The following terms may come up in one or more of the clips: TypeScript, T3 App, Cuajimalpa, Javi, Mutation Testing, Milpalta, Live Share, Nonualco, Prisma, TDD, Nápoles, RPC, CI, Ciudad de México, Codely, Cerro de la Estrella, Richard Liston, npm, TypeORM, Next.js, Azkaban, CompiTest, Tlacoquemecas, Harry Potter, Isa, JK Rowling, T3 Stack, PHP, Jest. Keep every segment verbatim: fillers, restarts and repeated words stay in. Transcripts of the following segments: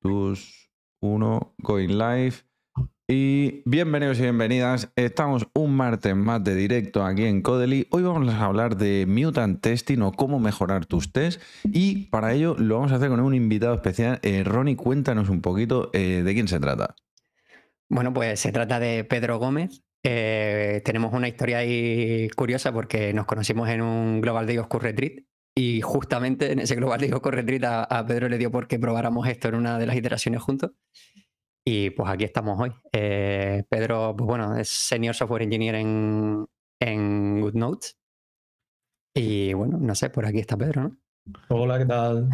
tus uno, going live. Y bienvenidos y bienvenidas. Estamos un martes más de directo aquí en Codely. Hoy vamos a hablar de Mutation Testing o cómo mejorar tus tests. Y para ello lo vamos a hacer con un invitado especial. Eh, Ronny, cuéntanos un poquito eh, de quién se trata. Bueno, pues se trata de Pedro Gómez. Eh, tenemos una historia ahí curiosa porque nos conocimos en un Global Day of Code Retreat. Y justamente en ese Global Day of Code Retreat a, a Pedro le dio por que probáramos esto en una de las iteraciones juntos. Y pues aquí estamos hoy. Eh, Pedro, pues bueno, es Senior Software Engineer en, en GoodNotes. Y bueno, no sé, por aquí está Pedro, ¿no? Hola, ¿qué tal?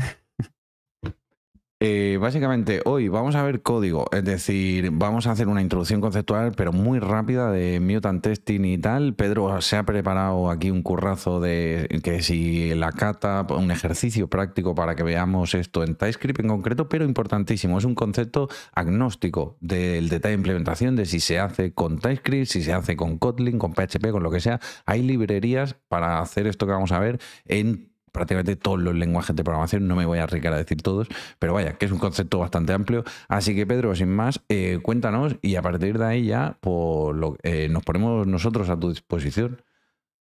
Eh, básicamente hoy vamos a ver código, es decir, vamos a hacer una introducción conceptual pero muy rápida de Mutation Testing y tal. Pedro se ha preparado aquí un currazo de que si la cata, un ejercicio práctico para que veamos esto en TypeScript en concreto, pero importantísimo, es un concepto agnóstico del detalle de implementación de si se hace con TypeScript, si se hace con Kotlin, con P H P, con lo que sea. Hay librerías para hacer esto que vamos a ver en prácticamente todos los lenguajes de programación, no me voy a arriesgar a decir todos, pero vaya, que es un concepto bastante amplio. Así que Pedro, sin más, eh, cuéntanos y a partir de ahí ya por lo, eh, nos ponemos nosotros a tu disposición.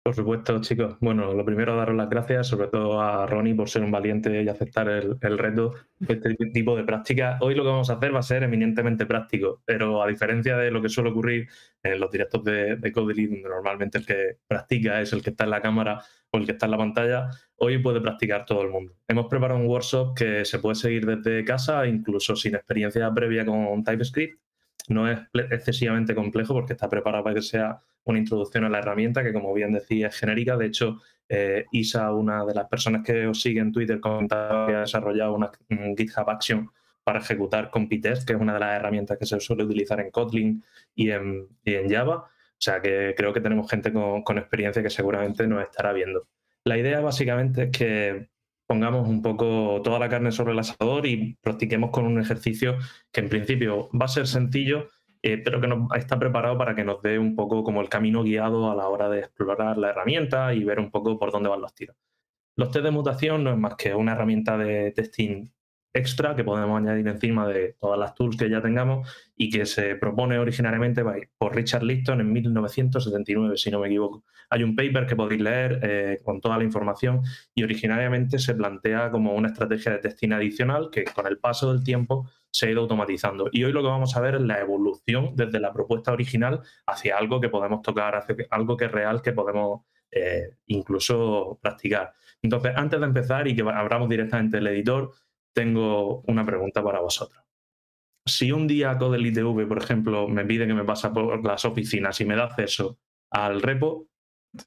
Por supuesto, chicos. Bueno, lo primero, daros las gracias, sobre todo a Ronny por ser un valiente y aceptar el, el reto de este tipo de prácticas. Hoy lo que vamos a hacer va a ser eminentemente práctico, pero a diferencia de lo que suele ocurrir en los directos de, de Codely, donde normalmente el que practica es el que está en la cámara o el que está en la pantalla, hoy puede practicar todo el mundo. Hemos preparado un workshop que se puede seguir desde casa, incluso sin experiencia previa con TypeScript. No es excesivamente complejo porque está preparado para que sea una introducción a la herramienta que, como bien decía, es genérica. De hecho, eh, Isa, una de las personas que os sigue en Twitter, comentaba que ha desarrollado una um, GitHub Action para ejecutar CompiTest, que es una de las herramientas que se suele utilizar en Kotlin y en, y en Java. O sea que creo que tenemos gente con, con experiencia que seguramente nos estará viendo. La idea básicamente es que pongamos un poco toda la carne sobre el asador y practiquemos con un ejercicio que en principio va a ser sencillo, eh, pero que nos, está preparado para que nos dé un poco como el camino guiado a la hora de explorar la herramienta y ver un poco por dónde van los tiros. Los test de mutación no es más que una herramienta de testing extra que podemos añadir encima de todas las tools que ya tengamos y que se propone originariamente por Richard Liston en mil novecientos setenta y nueve, si no me equivoco. Hay un paper que podéis leer eh, con toda la información y originariamente se plantea como una estrategia de testing adicional que con el paso del tiempo se ha ido automatizando. Y hoy lo que vamos a ver es la evolución desde la propuesta original hacia algo que podemos tocar, hacia algo que es real, que podemos eh, incluso practicar. Entonces, antes de empezar y que abramos directamente el editor, tengo una pregunta para vosotros. Si un día Codely T V, por ejemplo, me pide que me pase por las oficinas y me da acceso al repo,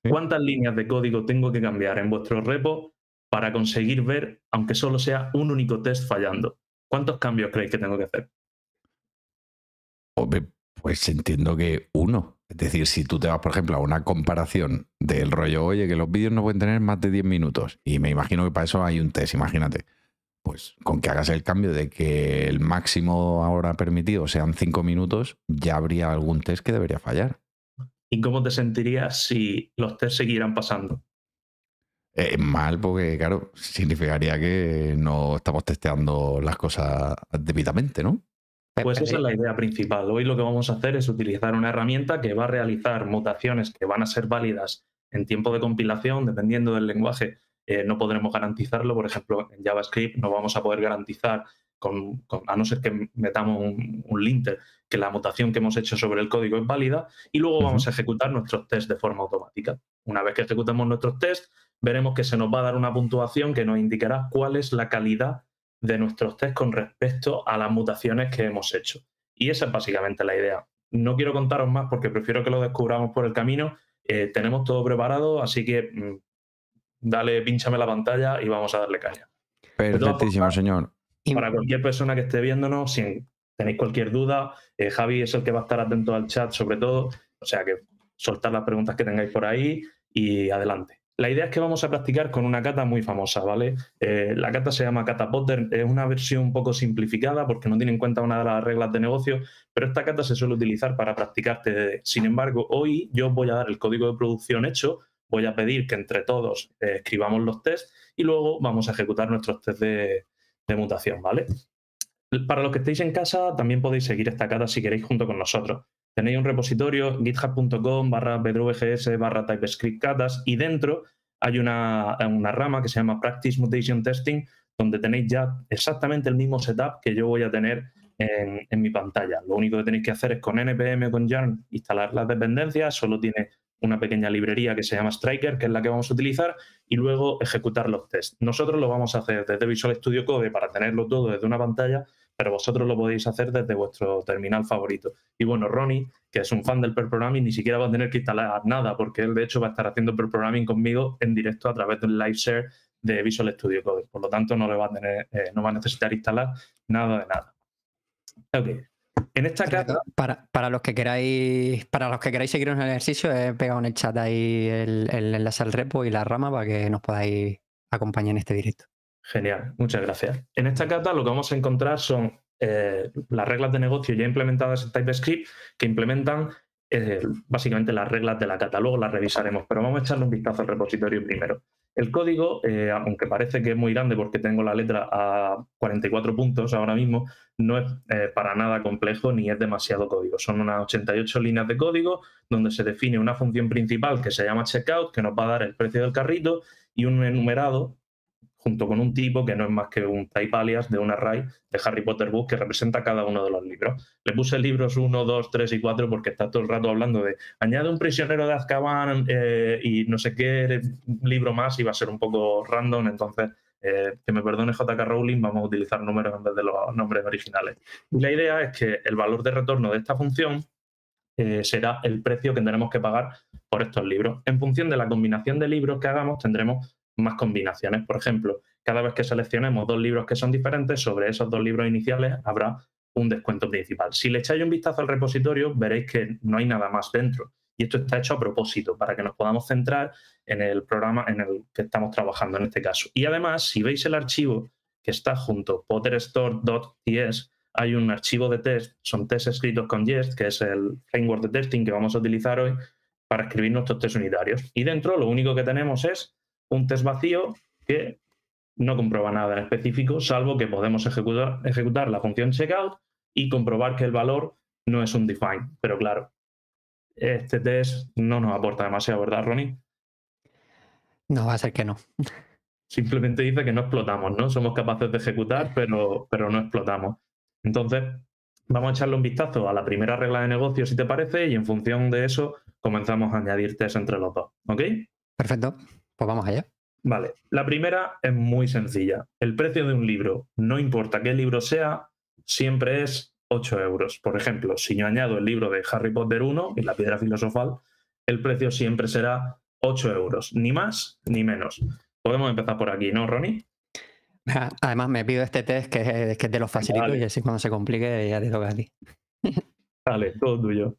¿cuántas líneas de código tengo que cambiar en vuestro repo para conseguir ver, aunque solo sea un único test fallando? ¿Cuántos cambios creéis que tengo que hacer? Hombre, pues entiendo que uno. Es decir, si tú te vas, por ejemplo, a una comparación del rollo, oye, que los vídeos no pueden tener más de diez minutos, y me imagino que para eso hay un test, imagínate. Pues con que hagas el cambio de que el máximo ahora permitido sean cinco minutos, ya habría algún test que debería fallar. ¿Y cómo te sentirías si los test seguirán pasando? Eh, mal, porque claro, significaría que no estamos testeando las cosas debidamente, ¿no? Pues esa es la idea principal. Hoy lo que vamos a hacer es utilizar una herramienta que va a realizar mutaciones que van a ser válidas en tiempo de compilación, dependiendo del lenguaje. Eh, no podremos garantizarlo, por ejemplo, en JavaScript no vamos a poder garantizar, con, con, a no ser que metamos un, un linter, que la mutación que hemos hecho sobre el código es válida, y luego vamos a ejecutar nuestros tests de forma automática. Una vez que ejecutemos nuestros tests, veremos que se nos va a dar una puntuación que nos indicará cuál es la calidad de nuestros tests con respecto a las mutaciones que hemos hecho. Y esa es básicamente la idea. No quiero contaros más porque prefiero que lo descubramos por el camino. Eh, tenemos todo preparado, así que dale, pínchame la pantalla y vamos a darle caña. Perfectísimo, formas, señor. Para cualquier persona que esté viéndonos, si tenéis cualquier duda, eh, Javi es el que va a estar atento al chat sobre todo, o sea que soltad las preguntas que tengáis por ahí y adelante. La idea es que vamos a practicar con una cata muy famosa, ¿vale? Eh, la cata se llama Cata Potter, es una versión un poco simplificada porque no tiene en cuenta una de las reglas de negocio, pero esta cata se suele utilizar para practicar T D D. Sin embargo, hoy yo os voy a dar el código de producción hecho. Voy a pedir que entre todos eh, escribamos los tests y luego vamos a ejecutar nuestros tests de, de mutación, ¿vale? Para los que estéis en casa, también podéis seguir esta cata si queréis junto con nosotros. Tenéis un repositorio, github punto com barra pedrogs barra typescript catas, y dentro hay una, una rama que se llama Practice Mutation Testing, donde tenéis ya exactamente el mismo setup que yo voy a tener en, en mi pantalla. Lo único que tenéis que hacer es con npm o con yarn instalar las dependencias, solo tiene una pequeña librería que se llama Stryker, que es la que vamos a utilizar, y luego ejecutar los tests. Nosotros lo vamos a hacer desde Visual Studio Code para tenerlo todo desde una pantalla, pero vosotros lo podéis hacer desde vuestro terminal favorito. Y bueno, Ronny, que es un fan del pair programming, ni siquiera va a tener que instalar nada, porque él de hecho va a estar haciendo pair programming conmigo en directo a través del Live Share de Visual Studio Code. Por lo tanto, no, le va, a tener, eh, no va a necesitar instalar nada de nada. Ok. En esta cata... Para, para los que queráis para los que queráis seguirnos en el ejercicio, he pegado en el chat ahí el, el enlace al repo y la rama para que nos podáis acompañar en este directo. Genial, muchas gracias. En esta cata lo que vamos a encontrar son eh, las reglas de negocio ya implementadas en TypeScript, que implementan eh, básicamente las reglas de la cata. Luego las revisaremos, pero vamos a echarle un vistazo al repositorio primero. El código, eh, aunque parece que es muy grande porque tengo la letra a cuarenta y cuatro puntos ahora mismo, no es eh, para nada complejo ni es demasiado código. Son unas ochenta y ocho líneas de código donde se define una función principal que se llama checkout, que nos va a dar el precio del carrito, y un enumerado junto con un tipo que no es más que un type alias de un array de Harry Potter book que representa cada uno de los libros. Le puse libros uno, dos, tres y cuatro porque está todo el rato hablando de añade un prisionero de Azkaban eh, y no sé qué libro más, y va a ser un poco random, entonces eh, que me perdone J K Rowling, vamos a utilizar números en vez de los nombres originales. Y la idea es que el valor de retorno de esta función eh, será el precio que tendremos que pagar por estos libros. En función de la combinación de libros que hagamos tendremos más combinaciones. Por ejemplo, cada vez que seleccionemos dos libros que son diferentes, sobre esos dos libros iniciales habrá un descuento principal. Si le echáis un vistazo al repositorio, veréis que no hay nada más dentro. Y esto está hecho a propósito, para que nos podamos centrar en el programa en el que estamos trabajando en este caso. Y además, si veis el archivo que está junto, potterstore punto ts, hay un archivo de test, son tests escritos con Jest, que es el framework de testing que vamos a utilizar hoy para escribir nuestros test unitarios. Y dentro lo único que tenemos es un test vacío que no comprueba nada en específico, salvo que podemos ejecutar, ejecutar la función checkout y comprobar que el valor no es un define. Pero claro, este test no nos aporta demasiado, ¿verdad, Ronny? No, va a ser que no. Simplemente dice que no explotamos, ¿no? Somos capaces de ejecutar, pero, pero no explotamos. Entonces, vamos a echarle un vistazo a la primera regla de negocio, si te parece, y en función de eso comenzamos a añadir test entre los dos, ¿ok? Perfecto. Pues vamos allá. Vale, la primera es muy sencilla. El precio de un libro, no importa qué libro sea, siempre es ocho euros. Por ejemplo, si yo añado el libro de Harry Potter uno y la piedra filosofal, el precio siempre será ocho euros. Ni más ni menos. Podemos empezar por aquí, ¿no, Ronny? Además, me pido este test que es de los facilitos, vale, y así cuando se complique ya te toca a ti. Vale, todo tuyo.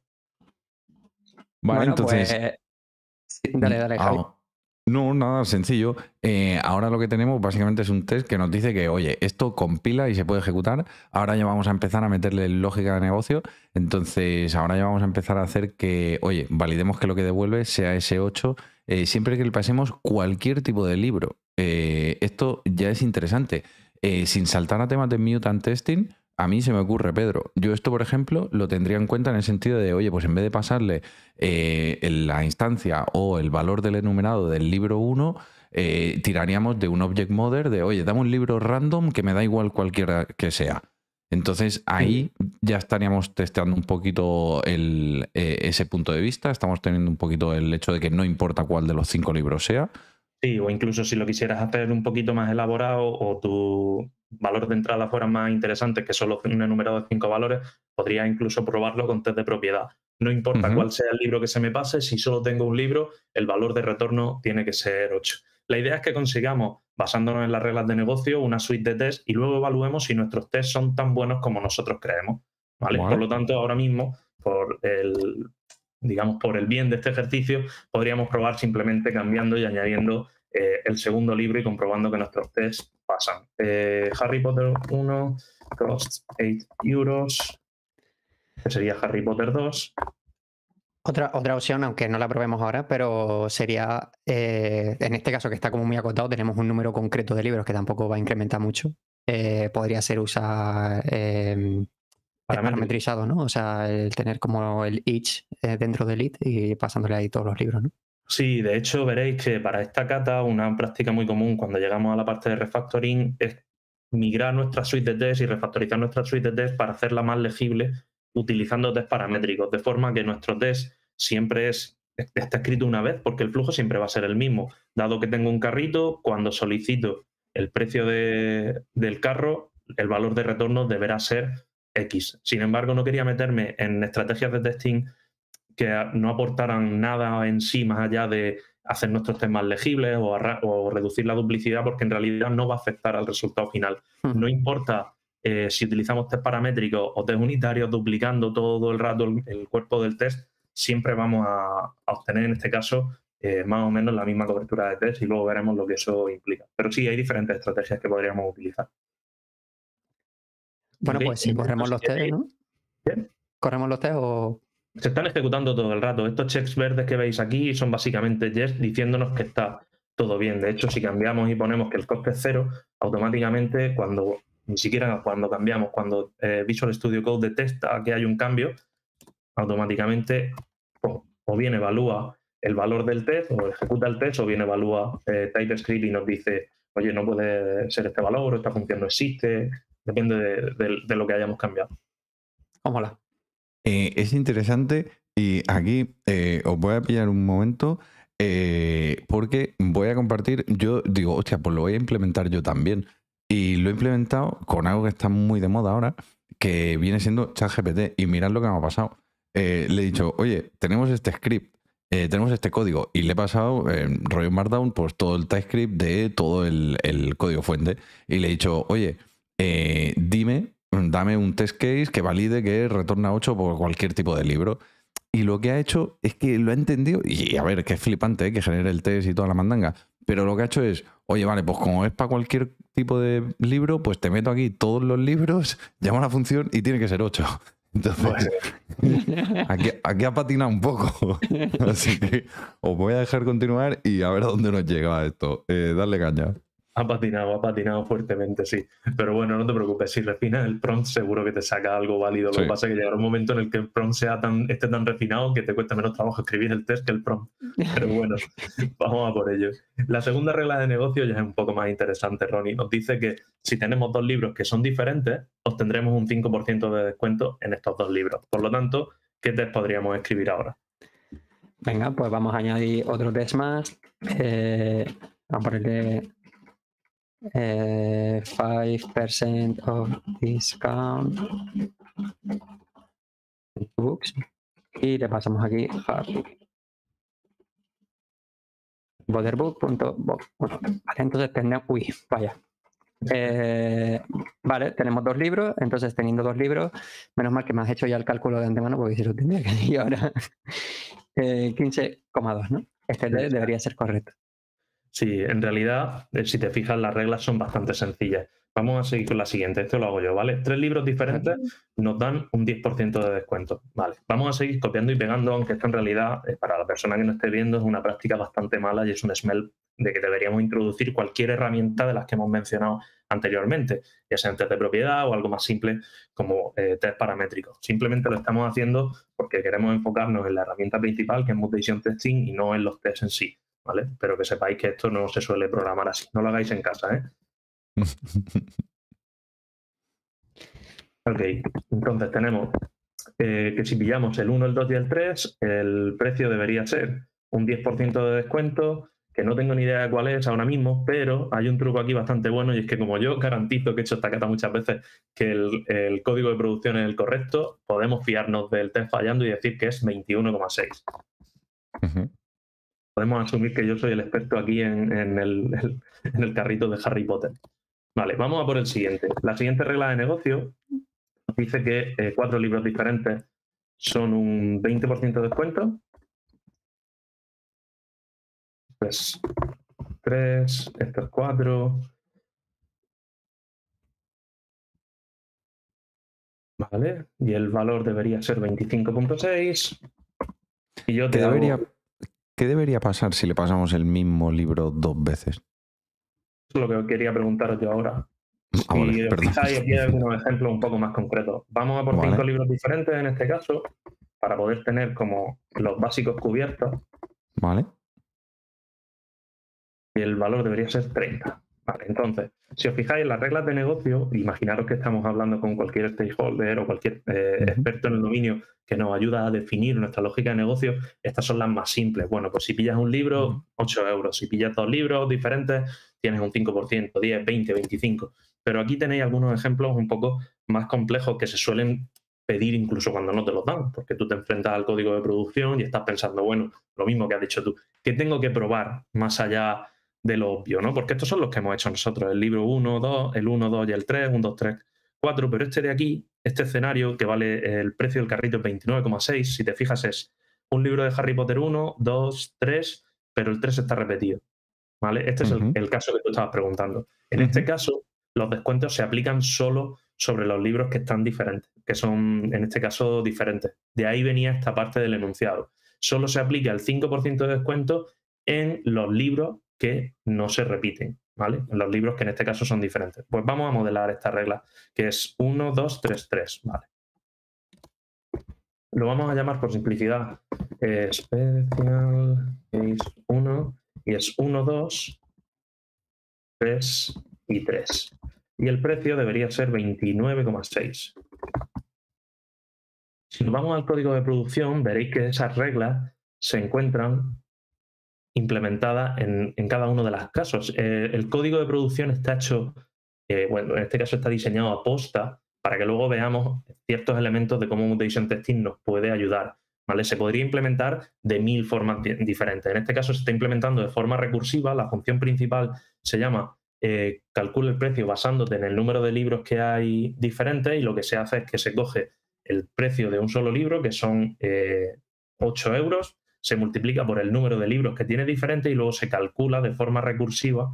Vale, bueno, entonces... Pues... Dale, dale, Javi. Ah. No, nada, sencillo. Eh, ahora lo que tenemos básicamente es un test que nos dice que, oye, esto compila y se puede ejecutar. Ahora ya vamos a empezar a meterle lógica de negocio. Entonces, ahora ya vamos a empezar a hacer que, oye, validemos que lo que devuelve sea ese ocho, eh, siempre que le pasemos cualquier tipo de libro. Eh, esto ya es interesante. Eh, sin saltar a temas de mutant testing, a mí se me ocurre, Pedro, yo esto, por ejemplo, lo tendría en cuenta en el sentido de, oye, pues en vez de pasarle eh, la instancia o el valor del enumerado del libro uno, eh, tiraríamos de un object modder de, oye, dame un libro random que me da igual cualquiera que sea. Entonces ahí ya estaríamos testeando un poquito el, eh, ese punto de vista, estamos teniendo un poquito el hecho de que no importa cuál de los cinco libros sea. Sí, o incluso si lo quisieras hacer un poquito más elaborado o tu valor de entrada fuera más interesante que solo un enumerado de cinco valores, podría incluso probarlo con test de propiedad. No importa uh-huh. cuál sea el libro que se me pase, si solo tengo un libro, el valor de retorno tiene que ser ocho. La idea es que consigamos, basándonos en las reglas de negocio, una suite de test y luego evaluemos si nuestros test son tan buenos como nosotros creemos, ¿vale? Wow. Por lo tanto, ahora mismo, por el... digamos, por el bien de este ejercicio, podríamos probar simplemente cambiando y añadiendo eh, el segundo libro y comprobando que nuestros tests pasan. Eh, Harry Potter uno, cost ocho euros, que sería Harry Potter dos. Otra, otra opción, aunque no la probemos ahora, pero sería, eh, en este caso que está como muy acotado, tenemos un número concreto de libros que tampoco va a incrementar mucho, eh, podría ser usar eh, parametrizado, ¿no? O sea, el tener como el each eh, dentro del it y pasándole ahí todos los libros, ¿no? Sí, de hecho veréis que para esta cata una práctica muy común cuando llegamos a la parte de refactoring es migrar nuestra suite de test y refactorizar nuestra suite de test para hacerla más legible utilizando test paramétricos, de forma que nuestro test siempre es, está escrito una vez porque el flujo siempre va a ser el mismo. Dado que tengo un carrito, cuando solicito el precio de, del carro, el valor de retorno deberá ser X. Sin embargo, no quería meterme en estrategias de testing que no aportaran nada en sí más allá de hacer nuestros test más legibles o, o reducir la duplicidad, porque en realidad no va a afectar al resultado final. No importa eh, si utilizamos test paramétricos o test unitarios, duplicando todo el rato el, el cuerpo del test, siempre vamos a, a obtener en este caso eh, más o menos la misma cobertura de test y luego veremos lo que eso implica. Pero sí, hay diferentes estrategias que podríamos utilizar. Bueno, okay. Pues si corremos los test, ¿no? ¿Bien? ¿Corremos los test o...? Se están ejecutando todo el rato. Estos checks verdes que veis aquí son básicamente Jest diciéndonos que está todo bien. De hecho, si cambiamos y ponemos que el coste es cero, automáticamente cuando, ni siquiera cuando cambiamos, cuando eh, Visual Studio Code detecta que hay un cambio, automáticamente o, o bien evalúa el valor del test o ejecuta el test, o bien evalúa eh, TypeScript y nos dice, oye, no puede ser este valor, o esta función no existe, depende de, de, de lo que hayamos cambiado. Vámonos. Eh, es interesante y aquí eh, os voy a pillar un momento eh, porque voy a compartir, yo digo, hostia, pues lo voy a implementar yo también. Y lo he implementado con algo que está muy de moda ahora, que viene siendo ChatGPT. Y mirad lo que me ha pasado. Eh, le he dicho, oye, tenemos este script, eh, tenemos este código. Y le he pasado, eh, rollo Markdown, pues todo el TypeScript de todo el, el código fuente. Y le he dicho, oye, eh, dime... dame un test case que valide que retorna ocho por cualquier tipo de libro. Y lo que ha hecho es que lo ha entendido. Y a ver, que es flipante, ¿eh? Que genere el test y toda la mandanga. Pero lo que ha hecho es, oye, vale, pues como es para cualquier tipo de libro, pues te meto aquí todos los libros, llamo a la función y tiene que ser ocho. Entonces, bueno. aquí, aquí ha patinado un poco. Así que os voy a dejar continuar y a ver a dónde nos llega esto. Eh, darle caña. Ha patinado, ha patinado fuertemente, sí. Pero bueno, no te preocupes, si refinas el prompt seguro que te saca algo válido. Lo que sí. Pasa es que llegará un momento en el que el prompt sea tan, esté tan refinado que te cuesta menos trabajo escribir el test que el prompt. Pero bueno, vamos a por ello. La segunda regla de negocio ya es un poco más interesante, Ronny. Nos dice que si tenemos dos libros que son diferentes, obtendremos un cinco por ciento de descuento en estos dos libros. Por lo tanto, ¿qué test podríamos escribir ahora? Venga, pues vamos a añadir otro test más. Eh, vamos a ponerle... Eh, five percent of discount books y le pasamos aquí Harry Potter book. Bueno, entonces tenemos, uy, vaya, eh, vale, tenemos dos libros, entonces teniendo dos libros, menos mal que me has hecho ya el cálculo de antemano porque si lo tendría que decir ahora, eh, quince coma dos, ¿no? Este debería ser correcto. Sí, en realidad, si te fijas, las reglas son bastante sencillas. Vamos a seguir con la siguiente. Esto lo hago yo, ¿vale? Tres libros diferentes nos dan un diez por ciento de descuento. Vale, vamos a seguir copiando y pegando, aunque esto en realidad, para la persona que no esté viendo, es una práctica bastante mala y es un smell de que deberíamos introducir cualquier herramienta de las que hemos mencionado anteriormente, ya sea en test de propiedad o algo más simple como eh, test paramétrico. Simplemente lo estamos haciendo porque queremos enfocarnos en la herramienta principal, que es Mutation Testing, y no en los tests en sí. ¿Vale? Pero que sepáis que esto no se suele programar así. No lo hagáis en casa, ¿eh? Ok, entonces tenemos eh, que si pillamos el uno, el dos y el tres, el precio debería ser un diez por ciento de descuento, que no tengo ni idea de cuál es ahora mismo, pero hay un truco aquí bastante bueno y es que como yo garantizo que he hecho esta cata muchas veces que el, el código de producción es el correcto, podemos fiarnos del test fallando y decir que es veintiuno coma seis. Uh-huh. Podemos asumir que yo soy el experto aquí en, en, el, el, en el carrito de Harry Potter. Vale, vamos a por el siguiente. La siguiente regla de negocio dice que eh, cuatro libros diferentes son un veinte por ciento de descuento. Pues tres, estos cuatro. Vale, y el valor debería ser veinticinco coma seis. Y yo te ¿Qué hago... debería... ¿Qué debería pasar si le pasamos el mismo libro dos veces? Eso es lo que quería preguntaros yo ahora. Ah, vale, y quizás aquí hay algunos ejemplos un poco más concretos. Vamos a por vale. cinco libros diferentes en este caso, para poder tener como los básicos cubiertos. Vale. Y el valor debería ser treinta. Vale, entonces, si os fijáis en las reglas de negocio, imaginaros que estamos hablando con cualquier stakeholder o cualquier eh, uh-huh. experto en el dominio que nos ayuda a definir nuestra lógica de negocio, estas son las más simples. Bueno, pues si pillas un libro, uh-huh. ocho euros. Si pillas dos libros diferentes, tienes un cinco por ciento, diez, veinte, veinticinco. Pero aquí tenéis algunos ejemplos un poco más complejos que se suelen pedir incluso cuando no te los dan, porque tú te enfrentas al código de producción y estás pensando, bueno, lo mismo que has dicho tú, ¿qué tengo que probar más allá de lo obvio, ¿no? Porque estos son los que hemos hecho nosotros, el libro uno, dos, el uno, dos y el tres, uno, dos, tres, cuatro, pero este de aquí, este escenario que vale el precio del carrito es veintinueve coma seis, si te fijas es un libro de Harry Potter uno, dos, tres, pero el tres está repetido, ¿vale? Este uh-huh. es el, el caso que tú estabas preguntando. En uh-huh. este caso, los descuentos se aplican solo sobre los libros que están diferentes, que son, en este caso, diferentes. De ahí venía esta parte del enunciado. Solo se aplica el cinco por ciento de descuento en los libros que no se repiten, ¿vale? Los libros que en este caso son diferentes. Pues vamos a modelar esta regla, que es uno, dos, tres, tres, ¿vale? Lo vamos a llamar por simplicidad eh, especial case uno y es uno, dos, tres y tres. Y el precio debería ser veintinueve coma seis. Si nos vamos al código de producción, veréis que esas reglas se encuentran implementada en, en cada uno de los casos. Eh, el código de producción está hecho, eh, bueno, en este caso está diseñado a posta para que luego veamos ciertos elementos de cómo Mutation Testing nos puede ayudar, ¿vale? Se podría implementar de mil formas diferentes. En este caso se está implementando de forma recursiva. La función principal se llama eh, calcula el precio basándote en el número de libros que hay diferentes, y lo que se hace es que se coge el precio de un solo libro, que son eh, ocho euros, se multiplica por el número de libros que tiene diferente y luego se calcula de forma recursiva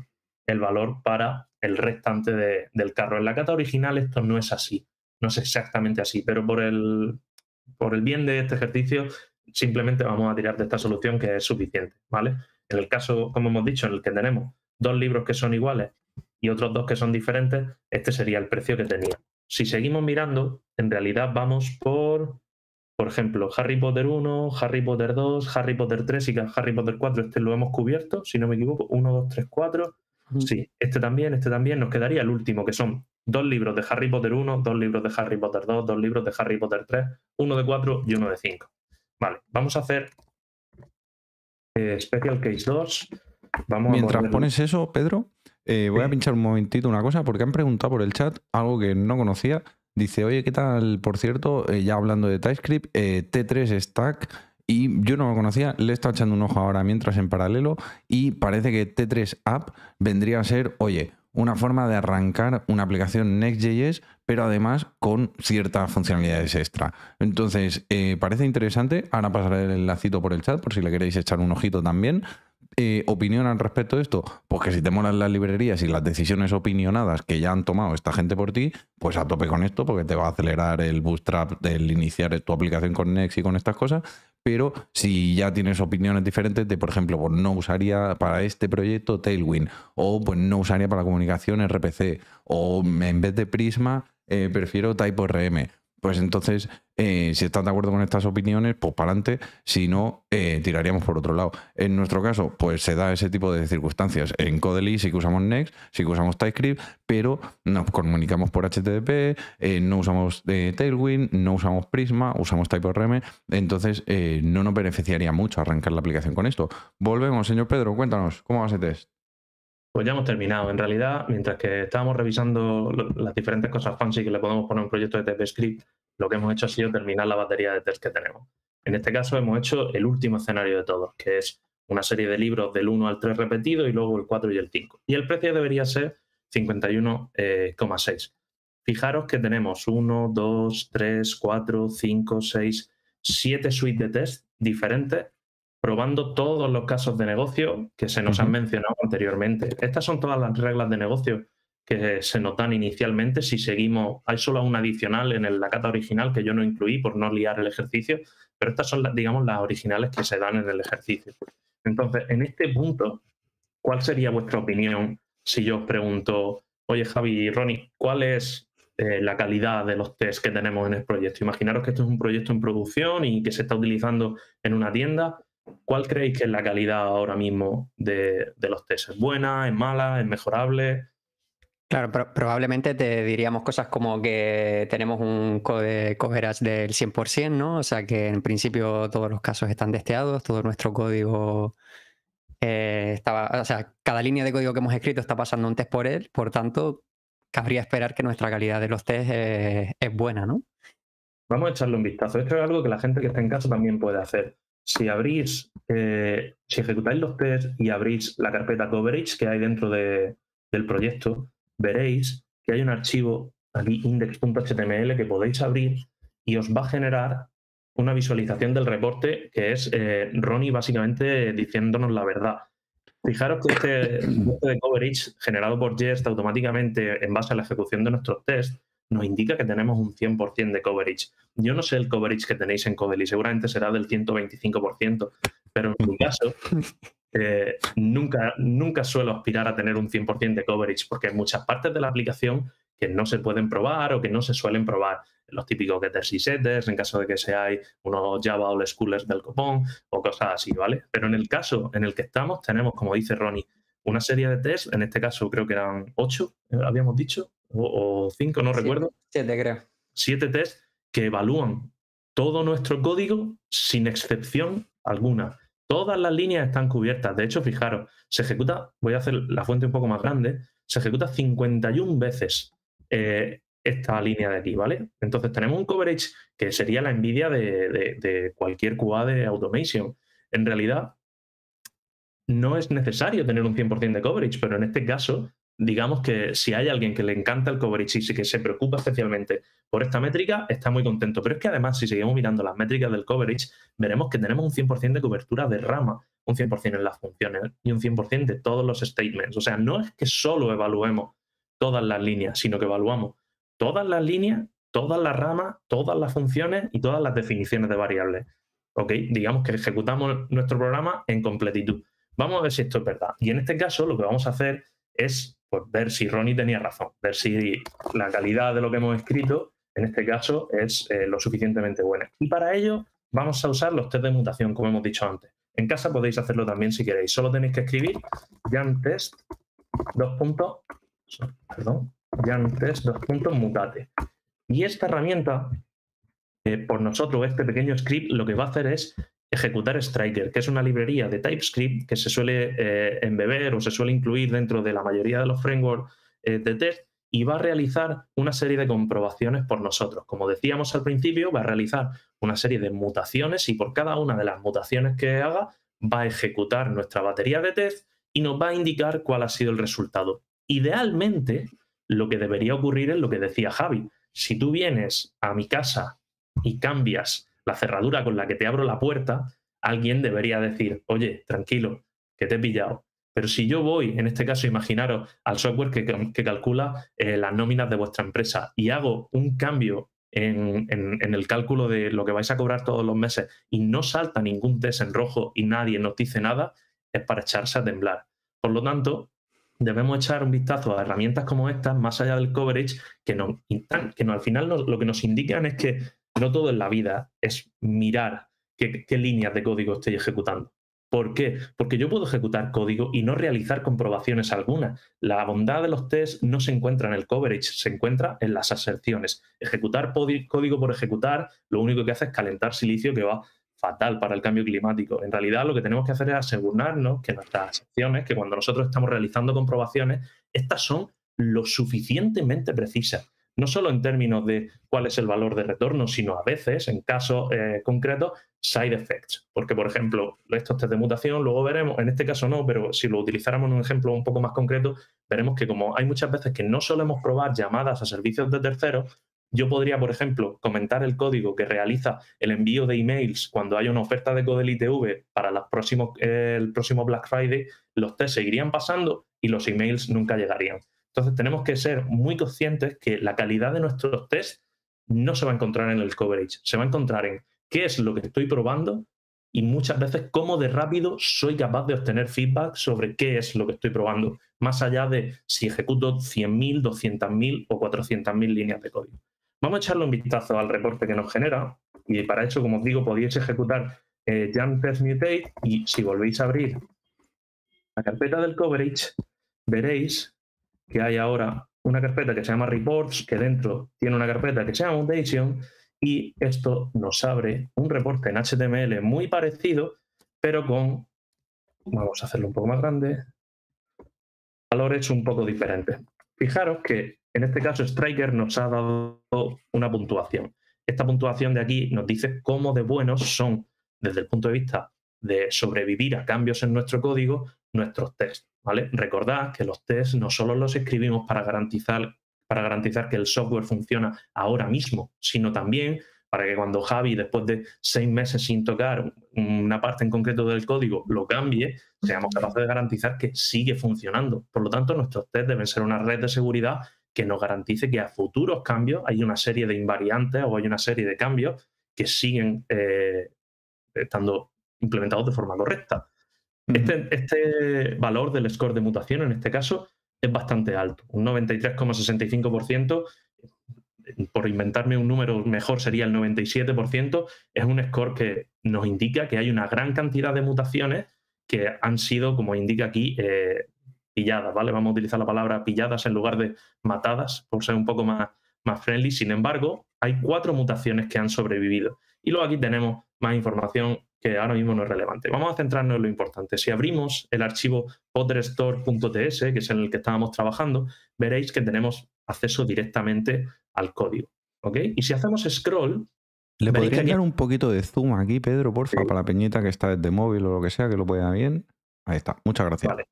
el valor para el restante de, del carro. En la cata original esto no es así, no es exactamente así, pero por el, por el bien de este ejercicio simplemente vamos a tirar de esta solución, que es suficiente, ¿vale? En el caso, como hemos dicho, en el que tenemos dos libros que son iguales y otros dos que son diferentes, este sería el precio que tenía. Si seguimos mirando, en realidad vamos por... Por ejemplo, Harry Potter uno, Harry Potter dos, Harry Potter tres y Harry Potter cuatro. Este lo hemos cubierto, si no me equivoco. uno, dos, tres, cuatro. Sí, este también, este también. Nos quedaría el último, que son dos libros de Harry Potter uno, dos libros de Harry Potter dos, dos libros de Harry Potter tres, uno de cuatro y uno de cinco. Vale, vamos a hacer eh, Special Case dos. Vamos Mientras a pones eso, Pedro, eh, voy sí. a pinchar un momentito una cosa, porque han preguntado por el chat algo que no conocía. Dice, oye, ¿qué tal? Por cierto, eh, ya hablando de TypeScript, eh, T tres Stack, y yo no lo conocía, le he estado echando un ojo ahora mientras en paralelo, y parece que T tres App vendría a ser, oye, una forma de arrancar una aplicación Next.js, pero además con ciertas funcionalidades extra. Entonces, eh, parece interesante. Ahora pasaré el enlacito por el chat, por si le queréis echar un ojito también. Eh, ¿Opinión al respecto de esto? Pues que si te molan las librerías y las decisiones opinionadas que ya han tomado esta gente por ti, pues a tope con esto, porque te va a acelerar el bootstrap del iniciar tu aplicación con Next y con estas cosas. Pero si ya tienes opiniones diferentes de, por ejemplo, pues no usaría para este proyecto Tailwind, o pues no usaría para comunicación R P C, o en vez de Prisma eh, prefiero TypeORM. Pues entonces, eh, si estás de acuerdo con estas opiniones, pues para adelante. Si no, eh, tiraríamos por otro lado. En nuestro caso, pues se da ese tipo de circunstancias. En Codely sí que usamos Next, sí que usamos TypeScript, pero nos comunicamos por H T T P, eh, no usamos eh, Tailwind, no usamos Prisma, usamos TypeORM. Entonces, eh, no nos beneficiaría mucho arrancar la aplicación con esto. Volvemos, señor Pedro, cuéntanos, ¿cómo va ese test? Pues ya hemos terminado. En realidad, mientras que estábamos revisando las diferentes cosas fancy que le podemos poner a un proyecto de TypeScript, lo que hemos hecho ha sido terminar la batería de test que tenemos. En este caso hemos hecho el último escenario de todos, que es una serie de libros del uno al tres repetidos y luego el cuatro y el cinco. Y el precio debería ser cincuenta y uno coma seis. Eh, Fijaros que tenemos uno, dos, tres, cuatro, cinco, seis, siete suites de test diferentes, probando todos los casos de negocio que se nos han mencionado anteriormente. Estas son todas las reglas de negocio que se nos dan inicialmente. Si seguimos, hay solo una adicional en la cata original que yo no incluí por no liar el ejercicio, pero estas son, digamos, las originales que se dan en el ejercicio. Entonces, en este punto, ¿cuál sería vuestra opinión si yo os pregunto Oye, Javi y Ronny, ¿cuál es eh, la calidad de los tests que tenemos en el proyecto? Imaginaros que esto es un proyecto en producción y que se está utilizando en una tienda. ¿Cuál creéis que es la calidad ahora mismo de, de los tests? ¿Es buena, es mala, es mejorable? Claro, pero probablemente te diríamos cosas como que tenemos un code coverage del cien por ciento, ¿no? O sea, que en principio todos los casos están testeados, todo nuestro código eh, estaba, o sea, cada línea de código que hemos escrito está pasando un test por él, por tanto, cabría esperar que nuestra calidad de los tests es, es buena, ¿no? Vamos a echarle un vistazo. Esto es algo que la gente que está en casa también puede hacer. Si abrís, eh, si ejecutáis los tests y abrís la carpeta coverage que hay dentro de, del proyecto, veréis que hay un archivo aquí, index punto H T M L, que podéis abrir y os va a generar una visualización del reporte que es eh, Ronny básicamente diciéndonos la verdad. Fijaros que este, este de coverage generado por Jest automáticamente en base a la ejecución de nuestros tests nos indica que tenemos un cien por ciento de coverage. Yo no sé el coverage que tenéis en Codely, seguramente será del ciento veinticinco por ciento, pero en mi caso... Eh, nunca, nunca suelo aspirar a tener un cien por ciento de coverage porque hay muchas partes de la aplicación que no se pueden probar o que no se suelen probar. Los típicos getters y setters, en caso de que seáis unos Java old schoolers del copón o cosas así, ¿vale? Pero en el caso en el que estamos tenemos, como dice Ronny, una serie de tests, en este caso creo que eran ocho, habíamos dicho, o cinco, no sí, recuerdo. Siete, creo. Siete tests que evalúan todo nuestro código sin excepción alguna. Todas las líneas están cubiertas. De hecho, fijaros, se ejecuta, voy a hacer la fuente un poco más grande, se ejecuta cincuenta y una veces eh, esta línea de aquí, ¿vale? Entonces tenemos un coverage que sería la envidia de, de, de cualquier Q A de automation. En realidad, no es necesario tener un cien por ciento de coverage, pero en este caso, digamos que si hay alguien que le encanta el coverage y que se preocupa especialmente por esta métrica, está muy contento. Pero es que además, si seguimos mirando las métricas del coverage, veremos que tenemos un cien por ciento de cobertura de rama, un cien por ciento en las funciones y un cien por ciento de todos los statements. O sea, no es que solo evaluemos todas las líneas, sino que evaluamos todas las líneas, todas las ramas, todas las funciones y todas las definiciones de variables. ¿Ok? Digamos que ejecutamos nuestro programa en completitud. Vamos a ver si esto es verdad. Y en este caso, lo que vamos a hacer es... pues ver si Ronny tenía razón, ver si la calidad de lo que hemos escrito, en este caso, es eh, lo suficientemente buena. Y para ello vamos a usar los test de mutación, como hemos dicho antes. En casa podéis hacerlo también si queréis. Solo tenéis que escribir yarn test dos puntos, perdón, yarn test dos puntos mutate. Y esta herramienta, eh, por nosotros, este pequeño script, lo que va a hacer es ejecutar Stryker, que es una librería de TypeScript que se suele eh, embeber o se suele incluir dentro de la mayoría de los frameworks eh, de test, y va a realizar una serie de comprobaciones por nosotros. Como decíamos al principio, va a realizar una serie de mutaciones y por cada una de las mutaciones que haga va a ejecutar nuestra batería de test y nos va a indicar cuál ha sido el resultado. Idealmente, lo que debería ocurrir es lo que decía Javi. Si tú vienes a mi casa y cambias la cerradura con la que te abro la puerta, alguien debería decir, oye, tranquilo, que te he pillado. Pero si yo voy, en este caso, imaginaros, al software que, que calcula eh, las nóminas de vuestra empresa y hago un cambio en, en, en el cálculo de lo que vais a cobrar todos los meses y no salta ningún test en rojo y nadie nos dice nada, es para echarse a temblar. Por lo tanto, debemos echar un vistazo a herramientas como estas, más allá del coverage, que, nos, que nos, al final nos, lo que nos indican es que no todo en la vida es mirar qué, qué líneas de código estoy ejecutando. ¿Por qué? Porque yo puedo ejecutar código y no realizar comprobaciones alguna. La bondad de los tests no se encuentra en el coverage, se encuentra en las aserciones. Ejecutar código por ejecutar, lo único que hace es calentar silicio, que va fatal para el cambio climático. En realidad, lo que tenemos que hacer es asegurarnos que nuestras aserciones, que cuando nosotros estamos realizando comprobaciones, estas son lo suficientemente precisas. No solo en términos de cuál es el valor de retorno, sino a veces, en casos eh, concretos, side effects. Porque, por ejemplo, estos test de mutación, luego veremos, en este caso no, pero si lo utilizáramos en un ejemplo un poco más concreto, veremos que como hay muchas veces que no solemos probar llamadas a servicios de terceros, yo podría, por ejemplo, comentar el código que realiza el envío de emails cuando hay una oferta de Codely T V para las próximos, eh, el próximo Black Friday, los tests seguirían pasando y los emails nunca llegarían. Entonces tenemos que ser muy conscientes que la calidad de nuestros tests no se va a encontrar en el coverage, se va a encontrar en qué es lo que estoy probando y muchas veces cómo de rápido soy capaz de obtener feedback sobre qué es lo que estoy probando. más allá de si ejecuto cien mil, doscientas mil o cuatrocientas mil líneas de código. Vamos a echarle un vistazo al reporte que nos genera y para eso, como os digo, podéis ejecutar eh, yarn test mutate y si volvéis a abrir la carpeta del coverage, veréis que hay ahora una carpeta que se llama reports, que dentro tiene una carpeta que se llama mutation y esto nos abre un reporte en H T M L muy parecido, pero con, vamos a hacerlo un poco más grande, valores un poco diferentes. Fijaros que en este caso Stryker nos ha dado una puntuación. Esta puntuación de aquí nos dice cómo de buenos son, desde el punto de vista de sobrevivir a cambios en nuestro código, nuestros tests, ¿vale? Recordad que los tests no solo los escribimos para garantizar, para garantizar que el software funciona ahora mismo, sino también para que cuando Javi, después de seis meses sin tocar una parte en concreto del código, lo cambie, seamos capaces de garantizar que sigue funcionando. Por lo tanto, nuestros tests deben ser una red de seguridad que nos garantice que a futuros cambios hay una serie de invariantes o hay una serie de cambios que siguen eh, estando implementados de forma correcta. Este, este valor del score de mutación, en este caso, es bastante alto, un noventa y tres coma sesenta y cinco por ciento. Por inventarme un número mejor sería el noventa y siete por ciento, es un score que nos indica que hay una gran cantidad de mutaciones que han sido, como indica aquí, eh, pilladas, ¿vale? Vamos a utilizar la palabra pilladas en lugar de matadas, por ser un poco más, más friendly. Sin embargo, hay cuatro mutaciones que han sobrevivido. Y luego aquí tenemos más información que ahora mismo no es relevante. Vamos a centrarnos en lo importante. Si abrimos el archivo podrestore punto t s, que es en el que estábamos trabajando, veréis que tenemos acceso directamente al código, ¿ok? Y si hacemos scroll... ¿Le podría dar un poquito de zoom aquí, Pedro, porfa, sí, para la peñita que está desde móvil o lo que sea, que lo pueda bien? Ahí está, muchas gracias. Vale.